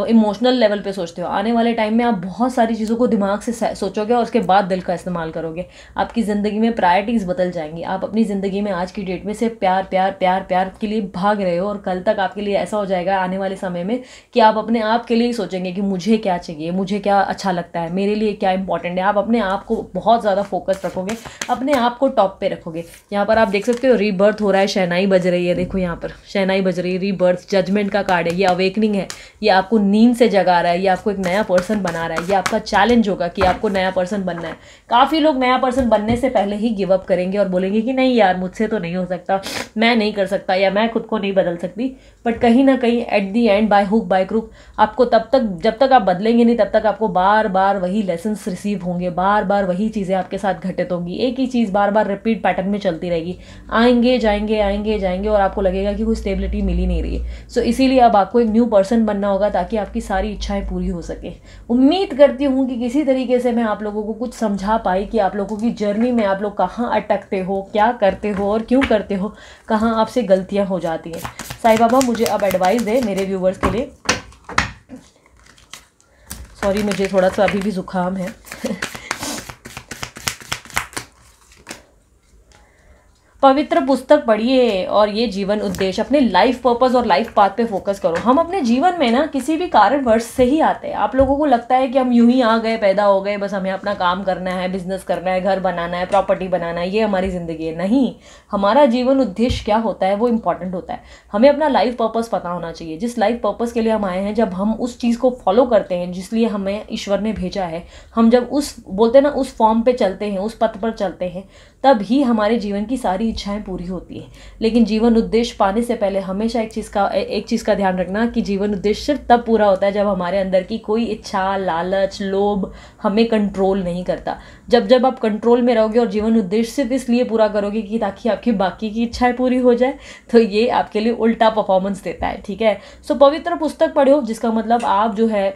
इमोशनल लेवल पे सोचते हो। आने वाले टाइम में आप बहुत सारी चीज़ों को दिमाग से सोचोगे और उसके बाद दिल का इस्तेमाल करोगे। आपकी ज़िंदगी में प्रायोरिटीज़ बदल जाएंगी। आप अपनी ज़िंदगी में आज की डेट में से प्यार प्यार प्यार प्यार के लिए भाग रहे हो और कल तक आपके लिए ऐसा हो जाएगा आने वाले समय में कि आप अपने आप के लिए ही सोचेंगे कि मुझे क्या चाहिए, मुझे क्या अच्छा लगता है, मेरे लिए क्या इंपॉर्टेंट है। आप अपने आप को बहुत ज़्यादा फोकस रखोगे, अपने आप को टॉप पर रखोगे। यहाँ पर आप देख सकते हो रीबर्थ हो रहा है, शहनाई बज रही है। देखो यहाँ पर शहनाई बज रही है, रीबर्थ जजमेंट का कार्ड है, ये अवेकनिंग है, ये आपको नींद से जगा रहा है, ये आपको एक नया पर्सन बना रहा है। ये आपका चैलेंज होगा कि आपको नया पर्सन बनना है। काफ़ी लोग नया पर्सन बनने से पहले ही गिव अप करेंगे और बोलेंगे कि नहीं यार मुझसे तो नहीं हो सकता, मैं नहीं कर सकता या मैं खुद को नहीं बदल सकती। बट कहीं ना कहीं at the end by hook by crook आपको तब तक, जब तक आप बदलेंगे नहीं तब तक आपको बार बार वही लेसन्स रिसीव होंगे, बार बार वही चीज़ें आपके साथ घटित होंगी, एक ही चीज़ बार बार रिपीट पैटर्न में चलती रहेगी। आएंगे जाएंगे और आपको लगेगा कि कोई स्टेबिलिटी मिल ही नहीं रही है। सो इसीलिए अब आपको एक न्यू पर्सन बनना होगा ताकि आपकी सारी इच्छाएं पूरी हो सके। उम्मीद करती हूँ कि किसी तरीके से मैं आप लोगों को कुछ समझा पाई कि आप लोगों की जर्नी में आप लोग कहाँ अटकते हो, क्या करते हो और क्यों करते हो, कहाँ आपसे गलतियाँ हो जाती हैं। साईं बाबा मुझे अब एडवाइस दे मेरे व्यूवर्स के लिए। सॉरी मुझे थोड़ा सा अभी भी जुकाम है। पवित्र पुस्तक पढ़िए और ये जीवन उद्देश्य, अपने लाइफ पर्पस और लाइफ पाथ पे फोकस करो। हम अपने जीवन में ना किसी भी कारणवश से ही आते हैं। आप लोगों को लगता है कि हम यूं ही आ गए, पैदा हो गए, बस हमें अपना काम करना है, बिजनेस करना है, घर बनाना है, प्रॉपर्टी बनाना है, ये हमारी ज़िंदगी है। नहीं, हमारा जीवन उद्देश्य क्या होता है वो इम्पॉर्टेंट होता है। हमें अपना लाइफ पर्पस पता होना चाहिए। जिस लाइफ पर्पस के लिए हम आए हैं, जब हम उस चीज़ को फॉलो करते हैं जिसलिए हमें ईश्वर ने भेजा है, हम जब उस बोलते हैं ना उस फॉर्म पर चलते हैं, उस पथ पर चलते हैं, तब ही हमारे जीवन की सारी इच्छाएं पूरी होती हैं। लेकिन जीवन उद्देश्य पाने से पहले हमेशा एक चीज़ का ध्यान रखना कि जीवन उद्देश्य सिर्फ तब पूरा होता है जब हमारे अंदर की कोई इच्छा, लालच, लोभ हमें कंट्रोल नहीं करता। जब आप कंट्रोल में रहोगे और जीवन उद्देश्य सिर्फ इसलिए पूरा करोगे कि ताकि आपकी बाकी की इच्छाएँ पूरी हो जाए, तो ये आपके लिए उल्टा परफॉर्मेंस देता है। ठीक है, सो पवित्र पुस्तक पढ़ो, जिसका मतलब आप जो है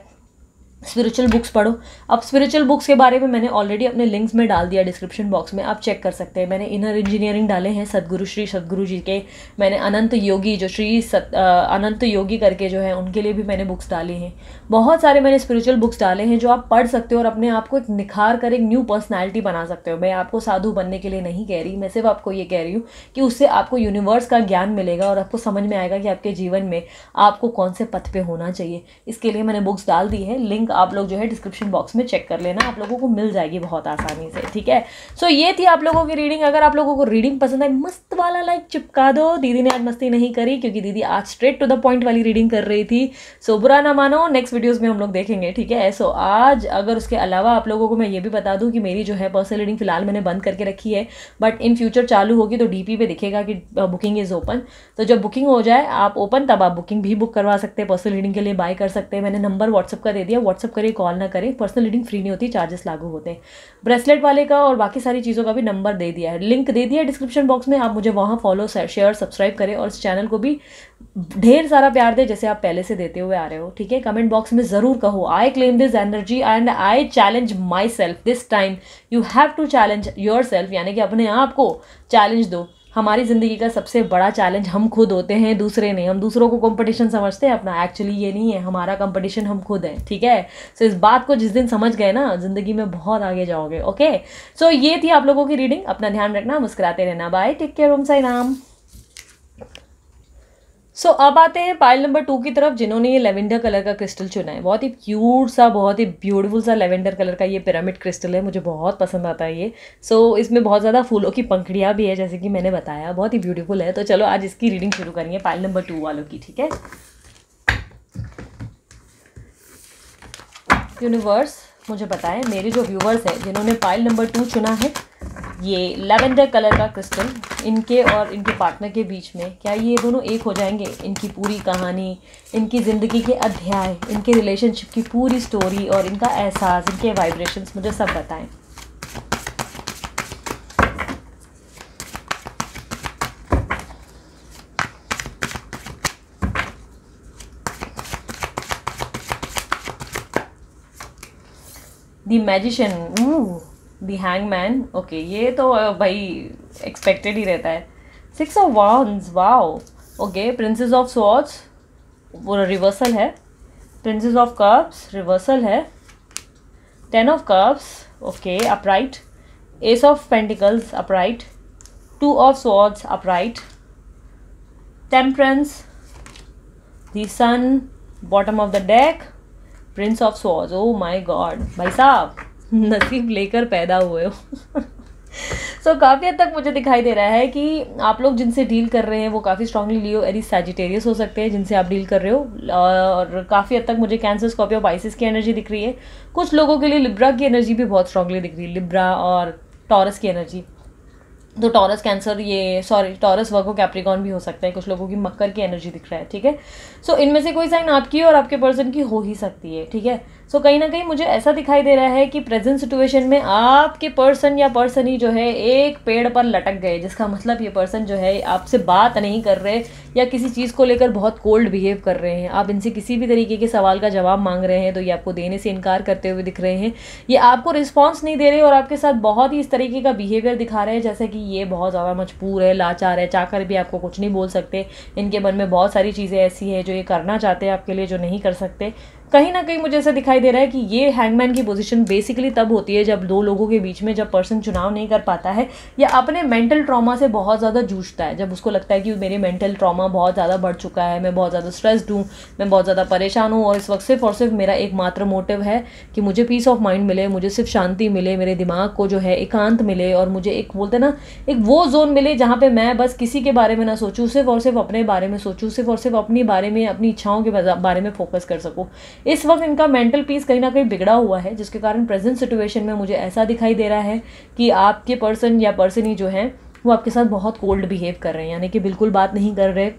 स्पिरिचुअल बुक्स पढ़ो। अब स्पिरिचुअल बुक्स के बारे में मैंने ऑलरेडी अपने लिंक्स में डाल दिया डिस्क्रिप्शन बॉक्स में, आप चेक कर सकते हैं। मैंने इनर इंजीनियरिंग डाले हैं, सद्गुरु श्री सद्गुरु जी के, मैंने अनंत योगी जो अनंत योगी करके जो है उनके लिए भी मैंने बुक्स डाले हैं। बहुत सारे मैंने स्पिरिचुअल बुक्स डाले हैं जो आप पढ़ सकते हो और अपने आप को एक निखार कर एक न्यू पर्सनैलिटी बना सकते हो। मैं आपको साधु बनने के लिए नहीं कह रही, मैं सिर्फ आपको ये कह रही हूँ कि उससे आपको यूनिवर्स का ज्ञान मिलेगा और आपको समझ में आएगा कि आपके जीवन में आपको कौन से पथ पर होना चाहिए। इसके लिए मैंने बुक्स डाल दी है, लिंक आप लोग जो है डिस्क्रिप्शन बॉक्स में चेक कर लेना, आप लोगों को मिल जाएगी बहुत आसानी से। ठीक है, सो ये थी आप लोगों की रीडिंग। अगर आप लोगों को रीडिंग पसंद आए, मस्त वाला लाइक चिपका दो। दीदी ने आज मस्ती नहीं करी क्योंकि दीदी आज स्ट्रेट टू द पॉइंट वाली रीडिंग कर रही थी। सो बुरा ना मानो, नेक्स्ट वीडियोज़ में हम लोग देखेंगे। ठीक है, सो आज अगर उसके अलावा आप लोगों को मैं ये भी बता दूँ कि मेरी जो है पर्सनल रीडिंग फिलहाल मैंने बंद करके रखी है, बट इन फ्यूचर चालू होगी तो DP पे दिखेगा कि बुकिंग इज़ ओपन। तो जब बुकिंग हो जाए आप ओपन, तब आप बुकिंग भी बुक करवा सकते हैं, पर्सनल रीडिंग के लिए बाय कर सकते हैं। मैंने नंबर व्हाट्सअप का दे दिया, व्हाट्सअप करें, कॉल ना करें। पर्सनल रीडिंग फ्री नहीं होती, चार्जेस लागू होते हैं। ब्रेसलेट वाले का और बाकी सारी चीज़ों का भी नंबर दे दिया है, लिंक दे दिया है डिस्क्रिप्शन बॉक्स में। आप मुझे वहाँ फॉलो, शेयर, सब्सक्राइब करें और इस चैनल को भी ढेर सारा प्यार दे जैसे आप पहले से देते हुए आ रहे हो। ठीक है, कमेंट बॉक्स में ज़रूर कहो I claim this energy and I challenge myself this time. You have to challenge yourself, यानी कि अपने आप को चैलेंज दो। हमारी ज़िंदगी का सबसे बड़ा चैलेंज हम खुद होते हैं, दूसरे नहीं। हम दूसरों को कंपटीशन समझते हैं अपना, एक्चुअली ये नहीं है, हमारा कंपटीशन हम खुद हैं। ठीक है, सो इस बात को जिस दिन समझ गए ना, ज़िंदगी में बहुत आगे जाओगे। ओके, सो ये थी आप लोगों की रीडिंग। अपना ध्यान रखना, मुस्कुराते रहना, bye, take care, Om Sai Ram. So अब आते हैं पाइल नंबर 2 की तरफ, जिन्होंने ये लेवेंडर कलर का क्रिस्टल चुना है। बहुत ही क्यूट सा, बहुत ही ब्यूटीफुल सा लेवेंडर कलर का ये पिरामिड क्रिस्टल है, मुझे बहुत पसंद आता है ये। सो इसमें बहुत ज़्यादा फूलों की पंखड़ियाँ भी है, जैसे कि मैंने बताया, बहुत ही ब्यूटीफुल है। तो चलो आज इसकी रीडिंग शुरू करेंगे पाइल नंबर 2 वालों की। ठीक है, यूनिवर्स मुझे बताएं मेरे जो व्यूवर्स हैं जिन्होंने पाइल नंबर 2 चुना है, ये लैवेंडर कलर का क्रिस्टल, इनके और इनके पार्टनर के बीच में क्या ये दोनों एक हो जाएंगे? इनकी पूरी कहानी, इनकी ज़िंदगी के अध्याय, इनके रिलेशनशिप की पूरी स्टोरी और इनका एहसास, इनके वाइब्रेशंस मुझे सब बताएं। The magician, the hangman, okay, ये तो भाई एक्सपेक्टेड ही रहता है। 6 of wands, wow, okay. Princess of swords, पूरा रिवर्सल है। प्रिंसेस ऑफ कप्स, रिवर्सल है। 10 of cups, okay, upright. Ace of pentacles, upright. 2 of swords, upright. Temperance, the sun, bottom of the deck. Prince of swords, oh my god, भाई साहब नसीब लेकर पैदा हुए हो। सो काफ़ी हद तक मुझे दिखाई दे रहा है कि आप लोग जिनसे डील कर रहे हैं वो काफ़ी स्ट्रांगली लियो एरी सैजिटेरियस हो सकते हैं जिनसे आप डील कर रहे हो, और काफ़ी हद तक मुझे कैंसर, स्कॉर्पियो, पाइसेस की एनर्जी दिख रही है। कुछ लोगों के लिए लिब्रा की एनर्जी भी बहुत स्ट्रांगली दिख रही है, लिब्रा और टॉरस की एनर्जी। तो टॉरस कैंसर ये सॉरी टॉरस वर्गो कैप्रिकॉन भी हो सकता है। कुछ लोगों की मकर की एनर्जी दिख रहा है, ठीक है। सो इनमें से कोई साइन आपकी और आपके पर्सन की हो ही सकती है, ठीक है। सो कहीं ना कहीं मुझे ऐसा दिखाई दे रहा है कि प्रेजेंट सिचुएशन में आपके पर्सन या पर्सन ही जो है एक पेड़ पर लटक गए, जिसका मतलब ये पर्सन जो है आपसे बात नहीं कर रहे या किसी चीज़ को लेकर बहुत कोल्ड बिहेव कर रहे हैं। आप इनसे किसी भी तरीके के सवाल का जवाब मांग रहे हैं तो ये आपको देने से इनकार करते हुए दिख रहे हैं। ये आपको रिस्पॉन्स नहीं दे रहे और आपके साथ बहुत ही इस तरीके का बिहेवियर दिखा रहे हैं जैसे कि ये बहुत ज़्यादा मजबूर है, लाचार है, चाहकर भी आपको कुछ नहीं बोल सकते। इनके मन में बहुत सारी चीज़ें ऐसी हैं जो ये करना चाहते हैं आपके लिए, जो नहीं कर सकते। कहीं ना कहीं मुझे ऐसा दिखाई दे रहा है कि ये हैंगमैन की पोजीशन बेसिकली तब होती है जब दो लोगों के बीच में जब पर्सन चुनाव नहीं कर पाता है या अपने मेंटल ट्रॉमा से बहुत ज़्यादा जूझता है, जब उसको लगता है कि मेरे मेंटल ट्रॉमा बहुत ज़्यादा बढ़ चुका है, मैं बहुत ज़्यादा स्ट्रेस्ड हूँ, मैं बहुत ज़्यादा परेशान हूँ और इस वक्त सिर्फ और सिर्फ मेरा एकमात्र मोटिव है कि मुझे पीस ऑफ माइंड मिले, मुझे सिर्फ शांति मिले, मेरे दिमाग को जो है एकांत मिले और मुझे एक बोलते ना एक वो जोन मिले जहाँ पर मैं बस किसी के बारे में ना सोचूँ, सिर्फ और सिर्फ अपने बारे में सोचूँ, सिर्फ और सिर्फ अपने बारे में, अपनी इच्छाओं के बारे में फोकस कर सकूँ। इस वक्त इनका मेंटल पीस कहीं ना कहीं बिगड़ा हुआ है, जिसके कारण प्रेजेंट सिचुएशन में मुझे ऐसा दिखाई दे रहा है कि आपके पर्सन या पर्सन ही जो है वो आपके साथ बहुत कोल्ड बिहेव कर रहे हैं, यानी कि बिल्कुल बात नहीं कर रहे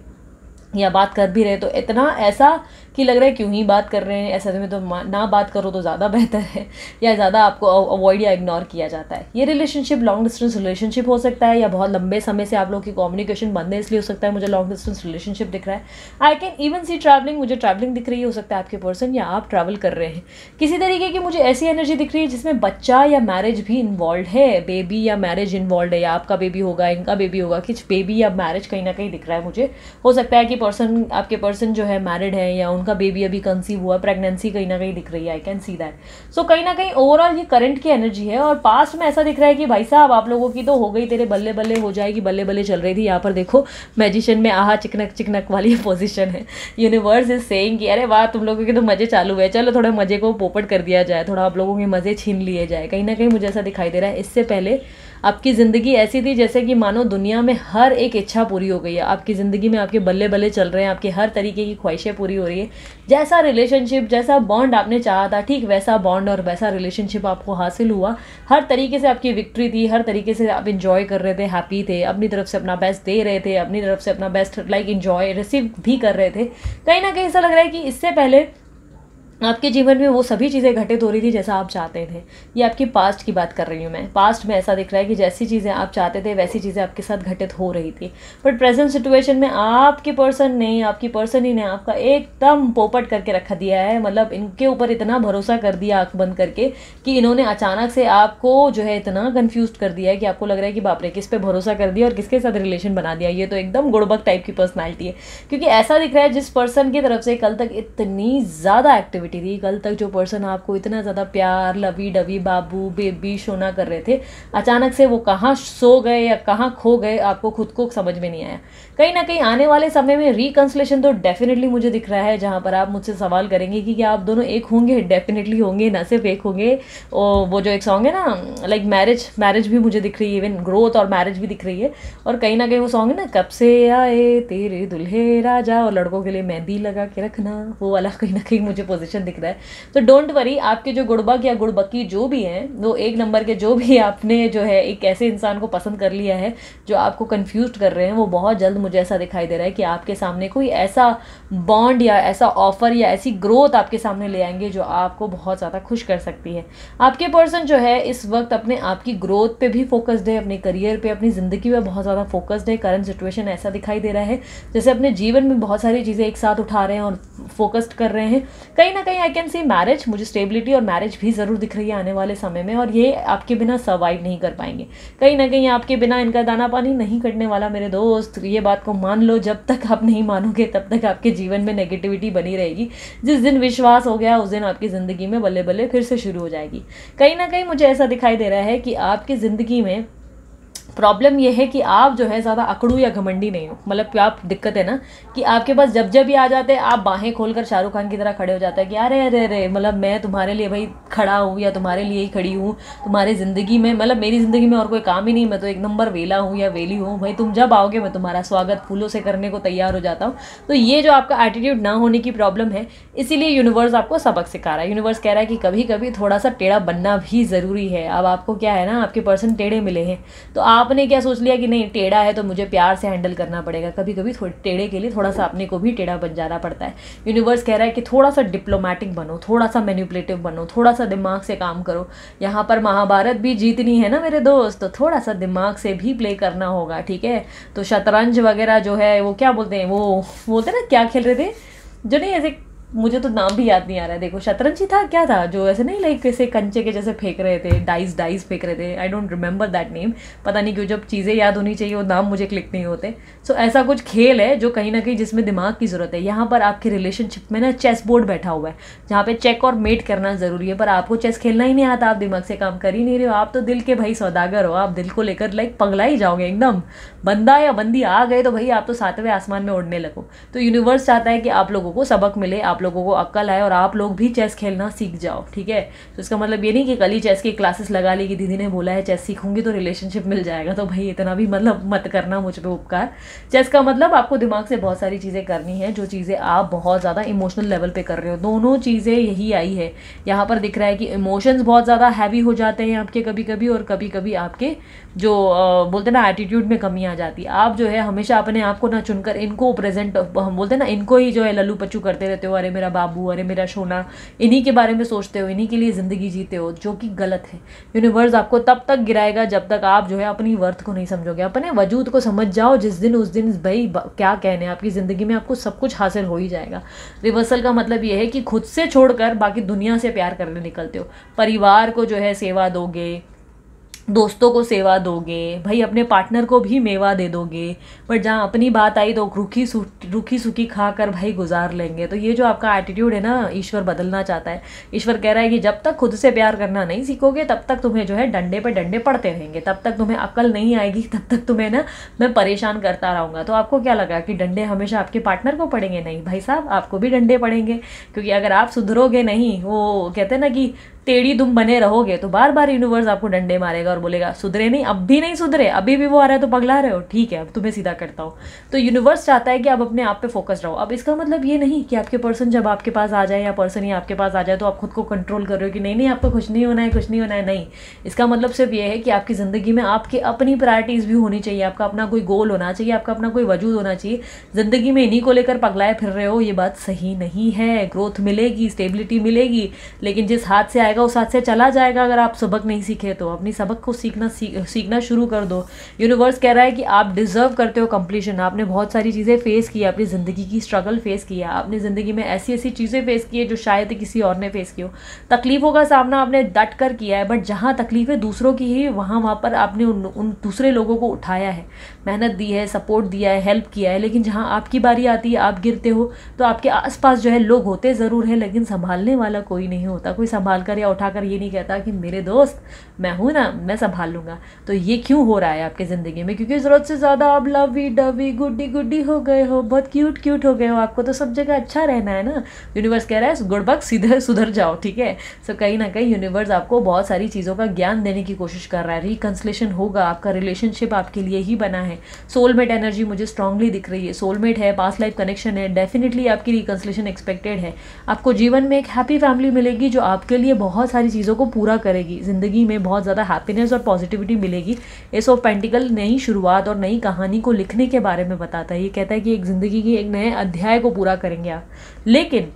या बात कर भी रहे तो इतना ऐसा कि लग रहा है क्यों ही बात कर रहे हैं, ऐसा में तो ना बात करो तो ज़्यादा बेहतर है, या ज़्यादा आपको अवॉइड या इग्नोर किया जाता है। ये रिलेशनशिप लॉन्ग डिस्टेंस रिलेशनशिप हो सकता है या बहुत लंबे समय से आप लोग की कम्युनिकेशन बंद है इसलिए हो सकता है। मुझे लॉन्ग डिस्टेंस रिलेशनशिप दिख रहा है। I can even see travelling, मुझे ट्रैवलिंग दिख रही है, हो सकता है आपके पर्सन या आप ट्रैवल कर रहे हैं। किसी तरीके की मुझे ऐसी एनर्जी दिख रही है जिसमें बच्चा या मैरिज भी इन्वॉल्व है, बेबी या मैरिज इन्वॉल्व है, या आपका बेबी होगा, इनका बेबी होगा, कुछ बेबी या मैरिज कहीं ना कहीं दिख रहा है मुझे। हो सकता है कि पर्सन आपके पर्सन जो है मैरिड है या उनका बेबी अभी कंसीव हुआ, प्रेगनेंसी कहीं ना कहीं दिख रही है। I can see that. सो कहीं ना कहीं ओवरऑल ये करंट की एनर्जी है और पास्ट में ऐसा दिख रहा है कि भाई साहब आप लोगों की तो हो गई, तेरे बल्ले बल्ले हो जाएगी, बल्ले बल्ले चल रही थी। यहाँ पर देखो मैजिशियन में आहा चिकनक चिकनक वाली पोजीशन है। यूनिवर्स इज सेइंग कि अरे वाह तुम लोगों के तो मजे चालू हुए, चलो थोड़े मजे को पोपट कर दिया जाए, थोड़ा आप लोगों के मजे छीन लिए जाए। कहीं ना कहीं मुझे ऐसा दिखाई दे रहा है इससे पहले आपकी ज़िंदगी ऐसी थी जैसे कि मानो दुनिया में हर एक इच्छा पूरी हो गई है, आपकी ज़िंदगी में आपके बल्ले बल्ले चल रहे हैं, आपकी हर तरीके की ख्वाहिशें पूरी हो रही है। जैसा रिलेशनशिप, जैसा बॉन्ड आपने चाहा था ठीक वैसा बॉन्ड और वैसा रिलेशनशिप आपको हासिल हुआ। हर तरीके से आपकी विक्ट्री थी, हर तरीके से आप इन्जॉय कर रहे थे, हैप्पी थे, अपनी तरफ से अपना बेस्ट दे रहे थे, अपनी तरफ से अपना बेस्ट लाइक इन्जॉय रिसीव भी कर रहे थे। कहीं ना कहीं ऐसा लग रहा है कि इससे पहले आपके जीवन में वो सभी चीज़ें घटित हो रही थी जैसा आप चाहते थे। ये आपकी पास्ट की बात कर रही हूँ मैं। पास्ट में ऐसा दिख रहा है कि जैसी चीज़ें आप चाहते थे वैसी चीज़ें आपके साथ घटित हो रही थी, बट प्रेजेंट सिचुएशन में आपके पर्सन ने, आपकी पर्सन ही ने आपका एकदम पोपट करके रखा दिया है। मतलब इनके ऊपर इतना भरोसा कर दिया आँख बंद करके कि इन्होंने अचानक से आपको जो है इतना कन्फ्यूज कर दिया है कि आपको लग रहा है कि बाप रे किस पे भरोसा कर दिया और किसके साथ रिलेशन बना दिया। ये तो एकदम गुड़बक टाइप की पर्सनैलिटी है, क्योंकि ऐसा दिख रहा है जिस पर्सन की तरफ से कल तक इतनी ज़्यादा एक्टिविटी थी, कल तक जो पर्सन आपको इतना ज़्यादा प्यार, लवी डवी, बाबू बेबी शोना कर रहे थे, अचानक से वो कहाँ सो गए या कहाँ खो गए आपको खुद को समझ में नहीं आया। कहीं ना कहीं आने वाले समय में रिकंसिलेशन तो डेफिनेटली मुझे दिख रहा है, जहाँ पर आप मुझसे सवाल करेंगे कि क्या आप दोनों एक होंगे। डेफिनेटली होंगे, ना सिर्फ एक होंगे, वो जो एक सॉन्ग है ना लाइक मैरिज भी मुझे दिख रही है, इवन ग्रोथ और मैरिज भी दिख रही है। और कहीं ना कहीं वो सॉन्ग है ना कब से आए तेरे दुल्हे राजा और लड़कों के लिए मेहंदी लगा के रखना, वो वाला कहीं ना कहीं मुझे पोजिशन दिख रहा है। तो डोंट वरी, आपके जो गुड़बक या गुड़बकी जो भी हैं वो एक नंबर के, जो भी आपने जो है एक ऐसे इंसान को पसंद कर लिया है जो आपको कंफ्यूज कर रहे हैं, वो बहुत जल्द मुझे ऐसा दिखाई दे रहा है कि आपके सामने कोई ऐसा बॉन्ड या ऐसा ऑफर या ऐसी ग्रोथ आपके सामने ले आएंगे जो आपको बहुत ज़्यादा खुश कर सकती है। आपके पर्सन जो है इस वक्त अपने आपकी ग्रोथ पर भी फोकस्ड है, अपने करियर पर, अपनी ज़िंदगी में बहुत ज़्यादा फोकस्ड है। करंट सिचुएशन ऐसा दिखाई दे रहा है जैसे अपने जीवन में बहुत सारी चीज़ें एक साथ उठा रहे हैं और फोकस्ड कर रहे हैं। कहीं ना कहीं आई कैन सी मैरिज, मुझे स्टेबिलिटी और मैरिज भी ज़रूर दिख रही है आने वाले समय में, और ये आपके बिना सर्वाइव नहीं कर पाएंगे। कहीं ना कहीं आपके बिना इनका दाना पानी नहीं कटने वाला मेरे दोस्त, ये बात को मान लो। जब तक आप नहीं मानोगे तब तक आपके जीवन में नेगेटिविटी बनी रहेगी। जिस दिन विश्वास हो गया उस दिन आपकी ज़िंदगी में बल्ले बल्ले फिर से शुरू हो जाएगी। कहीं ना कहीं मुझे ऐसा दिखाई दे रहा है कि आपकी ज़िंदगी में प्रॉब्लम यह है कि आप जो है ज़्यादा अकड़ू या घमंडी नहीं हो। मतलब आप दिक्कत है ना कि आपके पास जब जब भी आ जाते हैं आप बाहें खोलकर शाहरुख खान की तरह खड़े हो जाता है कि अरे अरे अरे, मतलब मैं तुम्हारे लिए भाई खड़ा हूँ या तुम्हारे लिए ही खड़ी हूँ, तुम्हारी ज़िंदगी में मतलब मेरी ज़िंदगी में और कोई काम ही नहीं, मैं तो एक नंबर वेला हूँ या वेली हूँ भाई, तुम जब आओगे मैं तुम्हारा स्वागत फूलों से करने को तैयार हो जाता हूँ। तो ये जो आपका एटीट्यूड ना होने की प्रॉब्लम है, इसीलिए यूनिवर्स आपको सबक सिखा रहा है। यूनिवर्स कह रहा है कि कभी कभी थोड़ा सा टेढ़ा बनना भी ज़रूरी है। अब आपको क्या है ना, आपके पर्सन टेढ़े मिले हैं तो आपने क्या सोच लिया कि नहीं टेढ़ा है तो मुझे प्यार से हैंडल करना पड़ेगा। कभी कभी टेढ़े के लिए थोड़ा सा अपने को भी टेढ़ा बन जाना पड़ता है। यूनिवर्स कह रहा है कि थोड़ा सा डिप्लोमेटिक बनो, थोड़ा सा मैनिपुलेटिव बनो, थोड़ा सा दिमाग से काम करो। यहाँ पर महाभारत भी जीतनी है ना मेरे दोस्त, तो थोड़ा सा दिमाग से भी प्ले करना होगा, ठीक है। तो शतरंज वगैरह जो है वो क्या बोलते हैं, वो बोलते हैं ना क्या खेल रहे थे जो नहीं ऐसे, मुझे तो नाम भी याद नहीं आ रहा है, देखो शतरंज ही था क्या था जो ऐसे नहीं लाइक ऐसे कंचे के जैसे फेंक रहे थे, डाइस फेंक रहे थे। I don't remember that name, पता नहीं क्यों जब चीज़ें याद होनी चाहिए वो नाम मुझे क्लिक नहीं होते। सो ऐसा कुछ खेल है जो कहीं ना कहीं जिसमें दिमाग की ज़रूरत है। यहाँ पर आपके रिलेशनशिप में ना चेस बोर्ड बैठा हुआ है जहाँ पर चेक और मेट करना ज़रूरी है, पर आपको चेस खेलना ही नहीं आता, आप दिमाग से काम कर ही नहीं रहे हो, आप तो दिल के भाई सौदागर हो, आप दिल को लेकर लाइक पगला ही जाओगे एकदम। बंदा या बंदी आ गए तो भाई आप तो सातवें आसमान में उड़ने लगो। तो यूनिवर्स चाहता है कि आप लोगों को सबक मिले, आप लोगों को अक्ल आए और आप लोग भी चेस खेलना सीख जाओ, ठीक है। तो इसका मतलब ये नहीं कि कल ही चेस की क्लासेस लगा ली कि दीदी ने बोला है चेस सीखूंगी तो रिलेशनशिप मिल जाएगा, तो भाई इतना भी मतलब मत करना मुझ पे उपकार। चेस का मतलब आपको दिमाग से बहुत सारी चीज़ें करनी है, जो चीज़ें आप बहुत ज़्यादा इमोशनल लेवल पर कर रहे हो। दोनों चीज़ें यही आई है, यहाँ पर दिख रहा है कि इमोशंस बहुत ज़्यादा हैवी हो जाते हैं आपके कभी कभी, और कभी कभी आपके जो बोलते ना एटीट्यूड में कमी आ जाती है। आप जो है हमेशा अपने आप को ना चुनकर इनको प्रेजेंट, हम बोलते हैं ना इनको ही जो है लल्लू पच्चू करते रहते हो, अरे मेरा बाबू, अरे मेरा सोना, इन्हीं के बारे में सोचते हो, इन्हीं के लिए ज़िंदगी जीते हो, जो कि गलत है। यूनिवर्स आपको तब तक गिराएगा जब तक आप जो है अपनी वर्थ को नहीं समझोगे, अपने वजूद को समझ जाओ। जिस दिन उस दिन भाई क्या कहने, आपकी ज़िंदगी में आपको सब कुछ हासिल हो ही जाएगा। रिवर्सल का मतलब यह है कि खुद से छोड़कर बाकी दुनिया से प्यार करने निकलते हो। परिवार को जो है सेवा दोगे, दोस्तों को सेवा दोगे, भाई अपने पार्टनर को भी मेवा दे दोगे, बट जहाँ अपनी बात आई तो रूखी सूखी खा कर भाई गुजार लेंगे। तो ये जो आपका एटीट्यूड है ना, ईश्वर बदलना चाहता है। ईश्वर कह रहा है कि जब तक खुद से प्यार करना नहीं सीखोगे तब तक तुम्हें जो है डंडे पे डंडे पड़ते रहेंगे, तब तक तुम्हें अक्ल नहीं आएगी, तब तक तुम्हें ना मैं परेशान करता रहूँगा। तो आपको क्या लगा कि डंडे हमेशा आपके पार्टनर को पड़ेंगे? नहीं भाई साहब, आपको भी डंडे पड़ेंगे, क्योंकि अगर आप सुधरोगे नहीं, वो कहते हैं ना कि टेढ़ी तुम बने रहोगे, तो बार बार यूनिवर्स आपको डंडे मारेगा और बोलेगा सुधरे नहीं, अब भी नहीं सुधरे, अभी भी वो आ रहा है तो पगला रहे हो, ठीक है अब तुम्हें सीधा करता हूँ। तो यूनिवर्स चाहता है कि आप अपने आप पे फोकस रहो। अब इसका मतलब ये नहीं कि आपके पर्सन जब आपके पास आ जाए या पर्सन ही आपके पास आ जाए तो आप खुद को कंट्रोल कर रहे हो कि नहीं नहीं आपको कुछ नहीं होना है, कुछ नहीं होना है, नहीं। इसका मतलब सिर्फ ये है कि आपकी ज़िंदगी में आपकी अपनी प्रायोरिटीज़ भी होनी चाहिए, आपका अपना कोई गोल होना चाहिए, आपका अपना कोई वजूद होना चाहिए। ज़िंदगी में इन्हीं को लेकर पगलाए फिर रहे हो, ये बात सही नहीं है। ग्रोथ मिलेगी, स्टेबिलिटी मिलेगी, लेकिन जिस हाथ से आएगा उस हाथ से चला जाएगा अगर आप सबक नहीं सीखे तो। अपनी सबक को सीखना शुरू कर दो। यूनिवर्स कह रहा है कि आप डिज़र्व करते हो कंप्लीशन। आपने बहुत सारी चीज़ें फेस की, आपने ज़िंदगी की स्ट्रगल फेस किया, आपने ज़िंदगी में ऐसी ऐसी चीज़ें फेस की है जो शायद किसी और ने फेस की हो। तकलीफ़ों का सामना आपने डट कर किया है, बट जहाँ तकलीफ़ें दूसरों की ही वहाँ पर आपने उन दूसरे लोगों को उठाया है, मेहनत दी है, सपोर्ट दिया है, हेल्प किया है। लेकिन जहाँ आपकी बारी आती है, आप गिरते हो, तो आपके आसपास जो है लोग होते ज़रूर हैं लेकिन संभालने वाला कोई नहीं होता। कोई संभाल कर या उठाकर ये नहीं कहता कि मेरे दोस्त मैं हूँ ना, मैं संभाल लूँगा। तो ये क्यों हो रहा है आपके ज़िंदगी में? क्योंकि ज़रूरत से ज़्यादा आप लवी डवी गुड्डी गुड्डी हो गए हो, बहुत क्यूट क्यूट हो गए हो। आपको तो सब जगह अच्छा रहना है ना। यूनिवर्स कह रहा है गुड़बक सीधे सुधर जाओ, ठीक है। सो कहीं ना कहीं यूनिवर्स आपको बहुत सारी चीज़ों का ज्ञान देने की कोशिश कर रहा है। रिकन्सलेशन होगा, आपका रिलेशनशिप आपके लिए ही बना है। सोलमेट एनर्जी मुझे स्ट्रांगली दिख रही है, सोलमेट है, पास्ट लाइफ कनेक्शन है, डेफिनेटली आपकी रिकन्सलेशन एक्सपेक्टेड है। आपको जीवन में एक हैप्पी फैमिली मिलेगी जो आपके लिए बहुत सारी चीज़ों को पूरा करेगी। ज़िंदगी में बहुत ज़्यादा हैप्पीनेस और पॉजिटिविटी मिलेगी। एस ऑफ पेंटिकल नई शुरुआत और नई कहानी को लिखने के बारे में बताता है। ये कहता है कि एक ज़िंदगी की एक नए अध्याय को पूरा करेंगे आप, लेकिन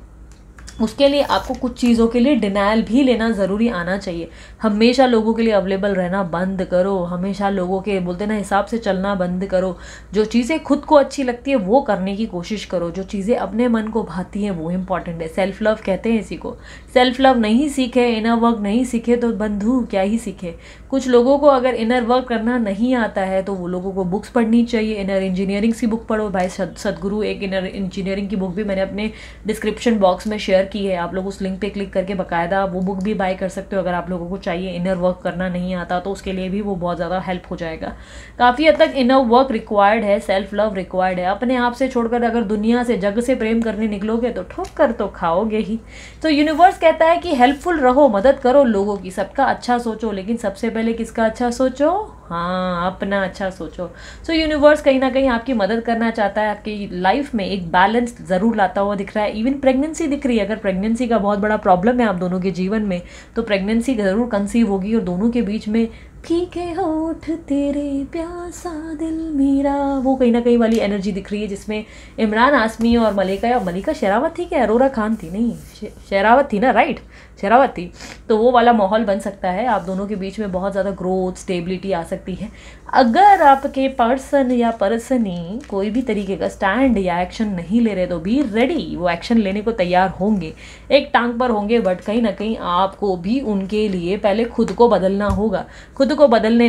उसके लिए आपको कुछ चीज़ों के लिए डिनायल भी लेना ज़रूरी आना चाहिए। हमेशा लोगों के लिए अवेलेबल रहना बंद करो, हमेशा लोगों के बोलते ना हिसाब से चलना बंद करो। जो चीज़ें खुद को अच्छी लगती है वो करने की कोशिश करो, जो चीज़ें अपने मन को भाती हैं वो इम्पॉर्टेंट है। सेल्फ़ लव कहते हैं इसी को। सेल्फ़ लव नहीं सीखे, इनर वर्क नहीं सीखे तो बंधु क्या ही सीखे। कुछ लोगों को अगर इनर वर्क करना नहीं आता है तो वो लोगों को बुक्स पढ़नी चाहिए। इनर इंजीनियरिंग की बुक पढ़ो भाई, सदगुरु एक इनर इंजीनियरिंग की बुक भी मैंने अपने डिस्क्रिप्शन बॉक्स में शेयर की है। आप लोग उस लिंक पे क्लिक करके बाकायदा वो बुक भी बाय कर सकते हो। अगर आप लोगों को चाहिए, इनर वर्क करना नहीं आता तो उसके लिए भी वो बहुत ज़्यादा हेल्प हो जाएगा। काफ़ी हद तक इनर वर्क रिक्वायर्ड है, सेल्फ लव रिक्वायर्ड है। अपने आप से छोड़कर अगर दुनिया से, जग से प्रेम करने निकलोगे तो ठोकर तो खाओगे ही। तो यूनिवर्स कहता है कि हेल्पफुल रहो, मदद करो लोगों की, सबका अच्छा सोचो, लेकिन सबसे पहले किसका अच्छा सोचो? हाँ, अपना अच्छा सोचो। सो यूनिवर्स कहीं ना कहीं आपकी मदद करना चाहता है, आपकी लाइफ में एक बैलेंस ज़रूर लाता हुआ दिख रहा है। इवन प्रेगनेंसी दिख रही है। अगर प्रेगनेंसी का बहुत बड़ा प्रॉब्लम है आप दोनों के जीवन में तो प्रेगनेंसी ज़रूर कंसीव होगी और दोनों के बीच में फीके होठ तेरे प्यासा दिल मेरा, वो कहीं ना कहीं वाली एनर्जी दिख रही है, जिसमें इमरान हाशमी और मलिका शेरावत थी, क्या अरोरा खान थी? नहीं, शेरावत थी ना, राइट, शेरावत थी। तो वो वाला माहौल बन सकता है। आप दोनों के बीच में बहुत ज़्यादा ग्रोथ, स्टेबिलिटी आ सकती है अगर आपके पर्सन या पर्सनी कोई भी तरीके का स्टैंड या एक्शन नहीं ले रहे। तो बी रेडी, वो एक्शन लेने को तैयार होंगे, एक टांग पर होंगे, बट कहीं ना कहीं आपको भी उनके लिए पहले खुद को बदलना होगा। खुद को बदलना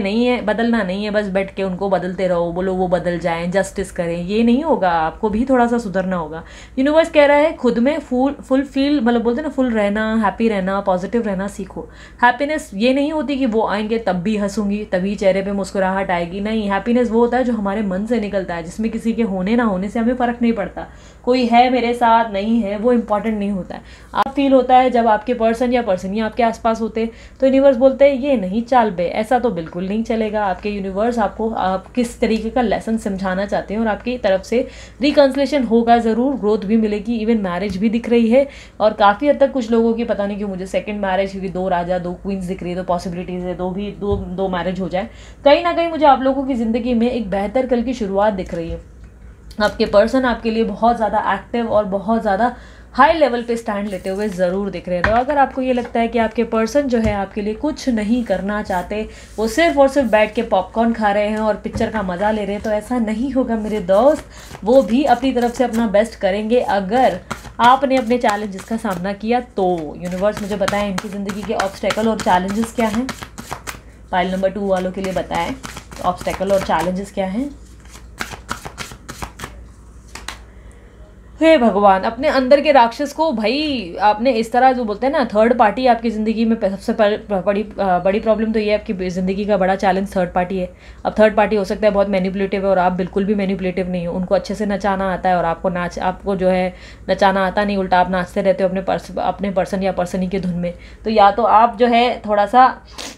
नहीं है, बस बैठ के उनको बदलते रहो, बोलो वो बदल जाएं, जस्टिस करें, ये नहीं होगा। आपको भी थोड़ा सा सुधरना होगा। यूनिवर्स कह रहा है खुद में फुलफिल, मतलब बोलते हैं ना, फुल रहना, हैप्पी रहना, पॉजिटिव रहना सीखो। हैप्पीनेस ये नहीं होती कि वो आएंगे तब भी हंसूंगी, तभी चेहरे पर मुस्कुराहट आएगी, नहीं। हैप्पीनेस वो होता है जो हमारे मन से निकलता है, जिसमें किसी के होने ना होने से हमें फ़र्क नहीं पड़ता। कोई है मेरे साथ, नहीं है, वो इंपॉर्टेंट नहीं होता है। आप फील होता है जब आपके पर्सन या पर्सनी आपके आसपास होते। तो यूनिवर्स बोलते हैं ये नहीं चाल बे, ऐसा तो बिल्कुल नहीं चलेगा। आपके यूनिवर्स आपको आप किस तरीके का लेसन समझाना चाहते हैं और आपकी तरफ से रिकन्सिलेशन होगा ज़रूर, ग्रोथ भी मिलेगी, इवन मैरिज भी दिख रही है। और काफ़ी हद तक कुछ लोगों की, पता नहीं क्यों मुझे सेकंड मैरिज, क्योंकि 2 राजा 2 क्वींस दिख रही है, तो पॉसिबिलिटीज़ है दो मैरिज हो जाए। कहीं ना कहीं मुझे आप लोगों की ज़िंदगी में एक बेहतर कल की शुरुआत दिख रही है। आपके पर्सन आपके लिए बहुत ज़्यादा एक्टिव और बहुत ज़्यादा हाई लेवल पे स्टैंड लेते हुए ज़रूर दिख रहे हैं। तो अगर आपको ये लगता है कि आपके पर्सन जो है आपके लिए कुछ नहीं करना चाहते, वो सिर्फ और सिर्फ बैठ के पॉपकॉर्न खा रहे हैं और पिक्चर का मज़ा ले रहे हैं, तो ऐसा नहीं होगा मेरे दोस्त। वो भी अपनी तरफ से अपना बेस्ट करेंगे अगर आपने अपने चैलेंजेस का सामना किया तो। यूनिवर्स मुझे बताएं इनकी ज़िंदगी के ऑब्स्टेकल और चैलेंजेस क्या हैं। पाइल नंबर 2 वालों के लिए बताएँ ऑब्स्टेकल और चैलेंजेस क्या हैं। हे भगवान, अपने अंदर के राक्षस को भाई आपने इस तरह, जो बोलते हैं ना, थर्ड पार्टी आपकी ज़िंदगी में सबसे बड़ी प्रॉब्लम तो ये है, आपकी ज़िंदगी का बड़ा चैलेंज थर्ड पार्टी है। अब थर्ड पार्टी हो सकता है बहुत मैनिपुलेटिव है और आप बिल्कुल भी मैनिपुलेटिव नहीं हो। उनको अच्छे से नचाना आता है और आपको जो है नचाना आता नहीं, उल्टा आप नाचते रहते हो अपने पर्सन या पर्सनी की धुन में। तो या तो आप जो है थोड़ा सा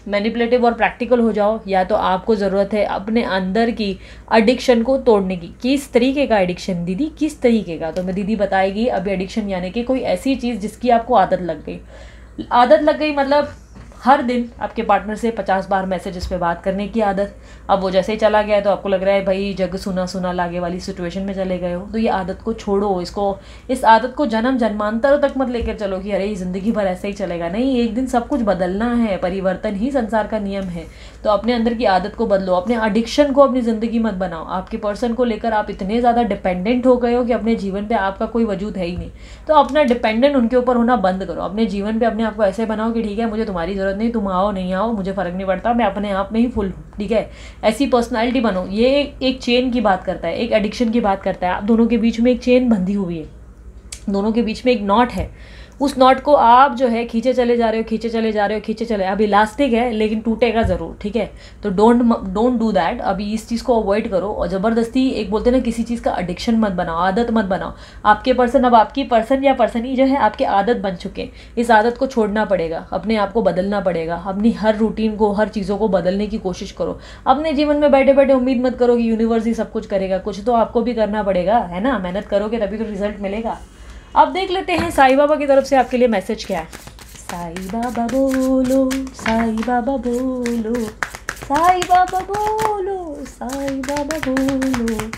मैनिपुलेटिव और प्रैक्टिकल हो जाओ, या तो आपको ज़रूरत है अपने अंदर की एडिक्शन को तोड़ने की। किस तरीके का एडिक्शन दीदी, किस तरीके का? तो मैं दीदी बताएगी अभी। एडिक्शन यानी कि कोई ऐसी चीज़ जिसकी आपको आदत लग गई, मतलब हर दिन आपके पार्टनर से 50 बार मैसेजेस पे बात करने की आदत। अब वो जैसे ही चला गया तो आपको लग रहा है भाई जग सुना सुना लागे वाली सिचुएशन में चले गए हो। तो ये आदत को छोड़ो, इस आदत को जन्म जन्मांतरों तक मत लेकर चलो कि अरे ज़िंदगी भर ऐसे ही चलेगा। नहीं, एक दिन सब कुछ बदलना है, परिवर्तन ही संसार का नियम है। तो अपने अंदर की आदत को बदलो, अपने एडिक्शन को अपनी ज़िंदगी मत बनाओ। आपके पर्सन को लेकर आप इतने ज़्यादा डिपेंडेंट हो गए हो कि अपने जीवन पर आपका कोई वजूद है ही नहीं। तो अपना डिपेंडेंट उनके ऊपर होना बंद करो। अपने जीवन पर अपने आप को ऐसे बनाओ कि ठीक है, मुझे तुम्हारी ज़रूरत नहीं, तुम आओ नहीं आओ मुझे फ़र्क नहीं पड़ता, मैं अपने आप में ही फुल हूँ। ठीक है, ऐसी पर्सनालिटी बनो। ये एक चेन की बात करता है, एक एडिक्शन की बात करता है। आप दोनों के बीच में एक चेन बंधी हुई है, दोनों के बीच में एक नॉट है। उस नॉट को आप जो है खींचे चले जा रहे हो। अब इलास्टिक है लेकिन टूटेगा ज़रूर, ठीक है? तो डोंट डू दैट। अभी इस चीज़ को अवॉइड करो और ज़बरदस्ती, एक बोलते हैं ना, किसी चीज़ का एडिक्शन मत बनाओ, आदत मत बनाओ। आपके पर्सन, अब आपकी पर्सन या पर्सनी जो है आपके आदत बन चुके हैं। इस आदत को छोड़ना पड़ेगा, अपने आप को बदलना पड़ेगा। अपनी हर रूटीन को, हर चीज़ों को बदलने की कोशिश करो। अपने जीवन में बैठे बैठे उम्मीद मत करो कि यूनिवर्स ही सब कुछ करेगा, कुछ तो आपको भी करना पड़ेगा, है ना? मेहनत करोगे तभी तो रिजल्ट मिलेगा। अब देख लेते हैं साईं बाबा की तरफ से आपके लिए मैसेज क्या है। साईं बाबा बोलो, साईं बाबा बोलो, साईं बाबा बोलो, साईं बाबा बोलो।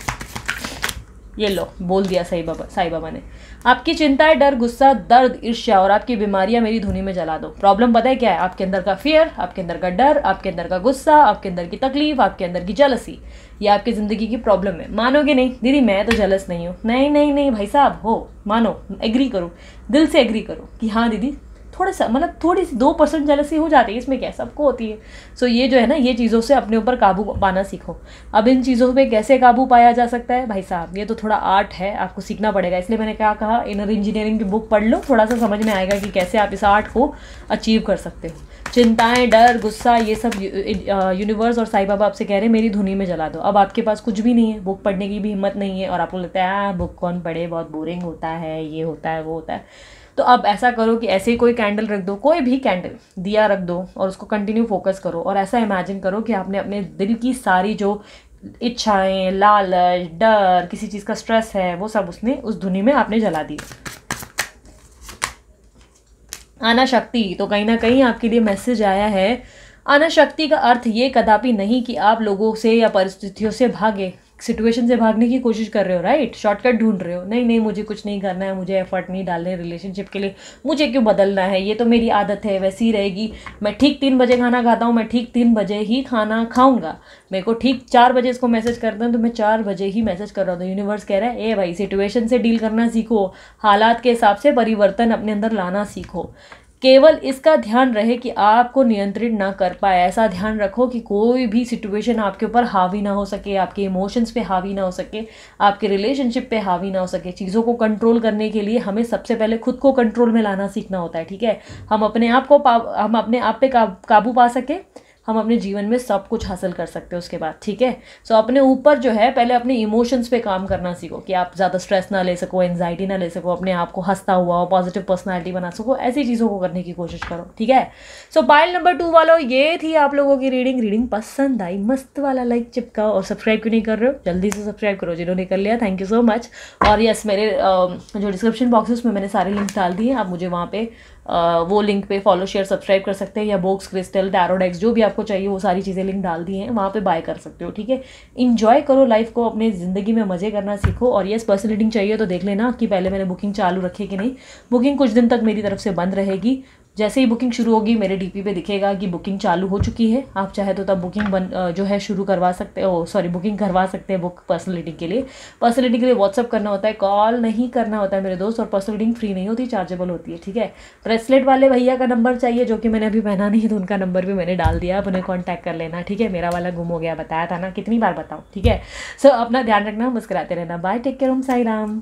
ये लो, बोल दिया साईं बाबा ने। आपकी चिंताएं, डर, गुस्सा, दर्द, ईर्ष्या और आपकी बीमारियां मेरी धुनी में जला दो। प्रॉब्लम पता है क्या है? आपके अंदर का फियर, आपके अंदर का डर, आपके अंदर का गुस्सा, आपके अंदर की तकलीफ, आपके अंदर की जलसी। ये आपकी ज़िंदगी की प्रॉब्लम है। मानोगे नहीं दीदी मैं तो जलस नहीं हूँ। नहीं भाई साहब, हो मानो, एग्री करो, दिल से एग्री करो कि हाँ दीदी थोड़ा सा मतलब थोड़ी सी 2% जेलसी हो जाती है, इसमें क्या सबको होती है। सो ये जो है ना, ये चीज़ों से अपने ऊपर काबू पाना सीखो। अब इन चीज़ों पे कैसे काबू पाया जा सकता है भाई साहब, ये तो थोड़ा आर्ट है, आपको सीखना पड़ेगा। इसलिए मैंने क्या कहा, इनर इंजीनियरिंग की बुक पढ़ लो, थोड़ा सा समझ में आएगा कि कैसे आप इस आर्ट को अचीव कर सकते हो। चिंताएं, डर, गुस्सा, ये सब यूनिवर्स और साईं बाबा आपसे कह रहे हैं मेरी धुनी में जला दो। अब आपके पास कुछ भी नहीं है, बुक पढ़ने की भी हिम्मत नहीं है और आपको लगता है बुक कौन पढ़े, बहुत बोरिंग होता है, ये होता है, वो होता है। तो अब ऐसा करो कि ऐसे ही कोई कैंडल रख दो, कोई भी कैंडल, दिया रख दो और उसको कंटिन्यू फोकस करो और ऐसा इमेजिन करो कि आपने अपने दिल की सारी जो इच्छाएं, लालच, डर, किसी चीज़ का स्ट्रेस है, वो सब उसने उस धुनी में आपने जला दी। आना शक्ति, तो कहीं ना कहीं आपके लिए मैसेज आया है। आना शक्ति का अर्थ ये कदापि नहीं कि आप लोगों से या परिस्थितियों से भागे, सिचुएशन से भागने की कोशिश कर रहे हो, राइट, शॉर्टकट ढूंढ रहे हो। नहीं नहीं, मुझे कुछ नहीं करना है, मुझे एफर्ट नहीं डालने रिलेशनशिप के लिए, मुझे क्यों बदलना है, ये तो मेरी आदत है, वैसी ही रहेगी। मैं ठीक 3 बजे खाना खाता हूँ, मैं ठीक 3 बजे ही खाना खाऊंगा। मेरे को ठीक 4 बजे इसको मैसेज करता हूँ तो मैं 4 बजे ही मैसेज कर रहा हूँ। तो यूनिवर्स कह रहा है, ए भाई, सिचुएशन से डील करना सीखो, हालात के हिसाब से परिवर्तन अपने अंदर लाना सीखो। केवल इसका ध्यान रहे कि आपको नियंत्रित ना कर पाए, ऐसा ध्यान रखो कि कोई भी सिचुएशन आपके ऊपर हावी ना हो सके, आपके इमोशंस पे हावी ना हो सके, आपके रिलेशनशिप पे हावी ना हो सके। चीज़ों को कंट्रोल करने के लिए हमें सबसे पहले खुद को कंट्रोल में लाना सीखना होता है, ठीक है। हम अपने आप को हम अपने आप पे काबू पा सके, हम अपने जीवन में सब कुछ हासिल कर सकते हैं उसके बाद, ठीक है। सो अपने ऊपर जो है पहले अपने इमोशंस पे काम करना सीखो कि आप ज़्यादा स्ट्रेस ना ले सको, एंजाइटी ना ले सको, अपने आप को हंसता हुआ और पॉजिटिव पर्सनालिटी बना सको, ऐसी चीज़ों को करने की कोशिश करो, ठीक है। सो पाइल नंबर 2 वालों, ये थी आप लोगों की रीडिंग पसंद आई, मस्त वाला लाइक चिपकाओ और सब्सक्राइब क्यों नहीं कर रहे हो, जल्दी से सब्सक्राइब करो। जिन्होंने कर लिया, थैंक यू सो मच। और यस, मेरे जो डिस्क्रिप्शन बॉक्स है उसमें मैंने सारे लिंक डाल दिए, आप मुझे वहाँ पे वो लिंक पे फॉलो, शेयर, सब्सक्राइब कर सकते हैं, या बुक्स, क्रिस्टल, टैरो डेक्स, जो भी आपको चाहिए वो सारी चीज़ें लिंक डाल दी हैं, वहाँ पे बाय कर सकते हो, ठीक है। इन्जॉय करो लाइफ को, अपने ज़िंदगी में मज़े करना सीखो। और यस, पर्सनल रीडिंग चाहिए तो देख लेना कि पहले मैंने बुकिंग चालू रखी कि नहीं। बुकिंग कुछ दिन तक मेरी तरफ से बंद रहेगी, जैसे ही बुकिंग शुरू होगी मेरे डीपी पे दिखेगा कि बुकिंग चालू हो चुकी है, आप चाहे तो तब बुकिंग बुकिंग करवा सकते हैं बुक पर्सनल रीडिंग के लिए। पर्सनल रीडिंग के लिए व्हाट्सअप करना होता है, कॉल नहीं करना होता है मेरे दोस्त, और पर्सनल रीडिंग फ्री नहीं होती, चार्जेबल होती है, ठीक है। ब्रेसलेट वाले भैया का नंबर चाहिए जो कि मैंने अभी पहना नहीं है, तो उनका नंबर भी मैंने डाल दिया, आप उन्हें कॉन्टैक्ट कर लेना, ठीक है। मेरा वाला गुम हो गया, बताया था ना, कितनी बार बताऊँ, ठीक है। सो अपना ध्यान रखना, मुस्कुराते रहना, bye, take care, Om Sai Ram.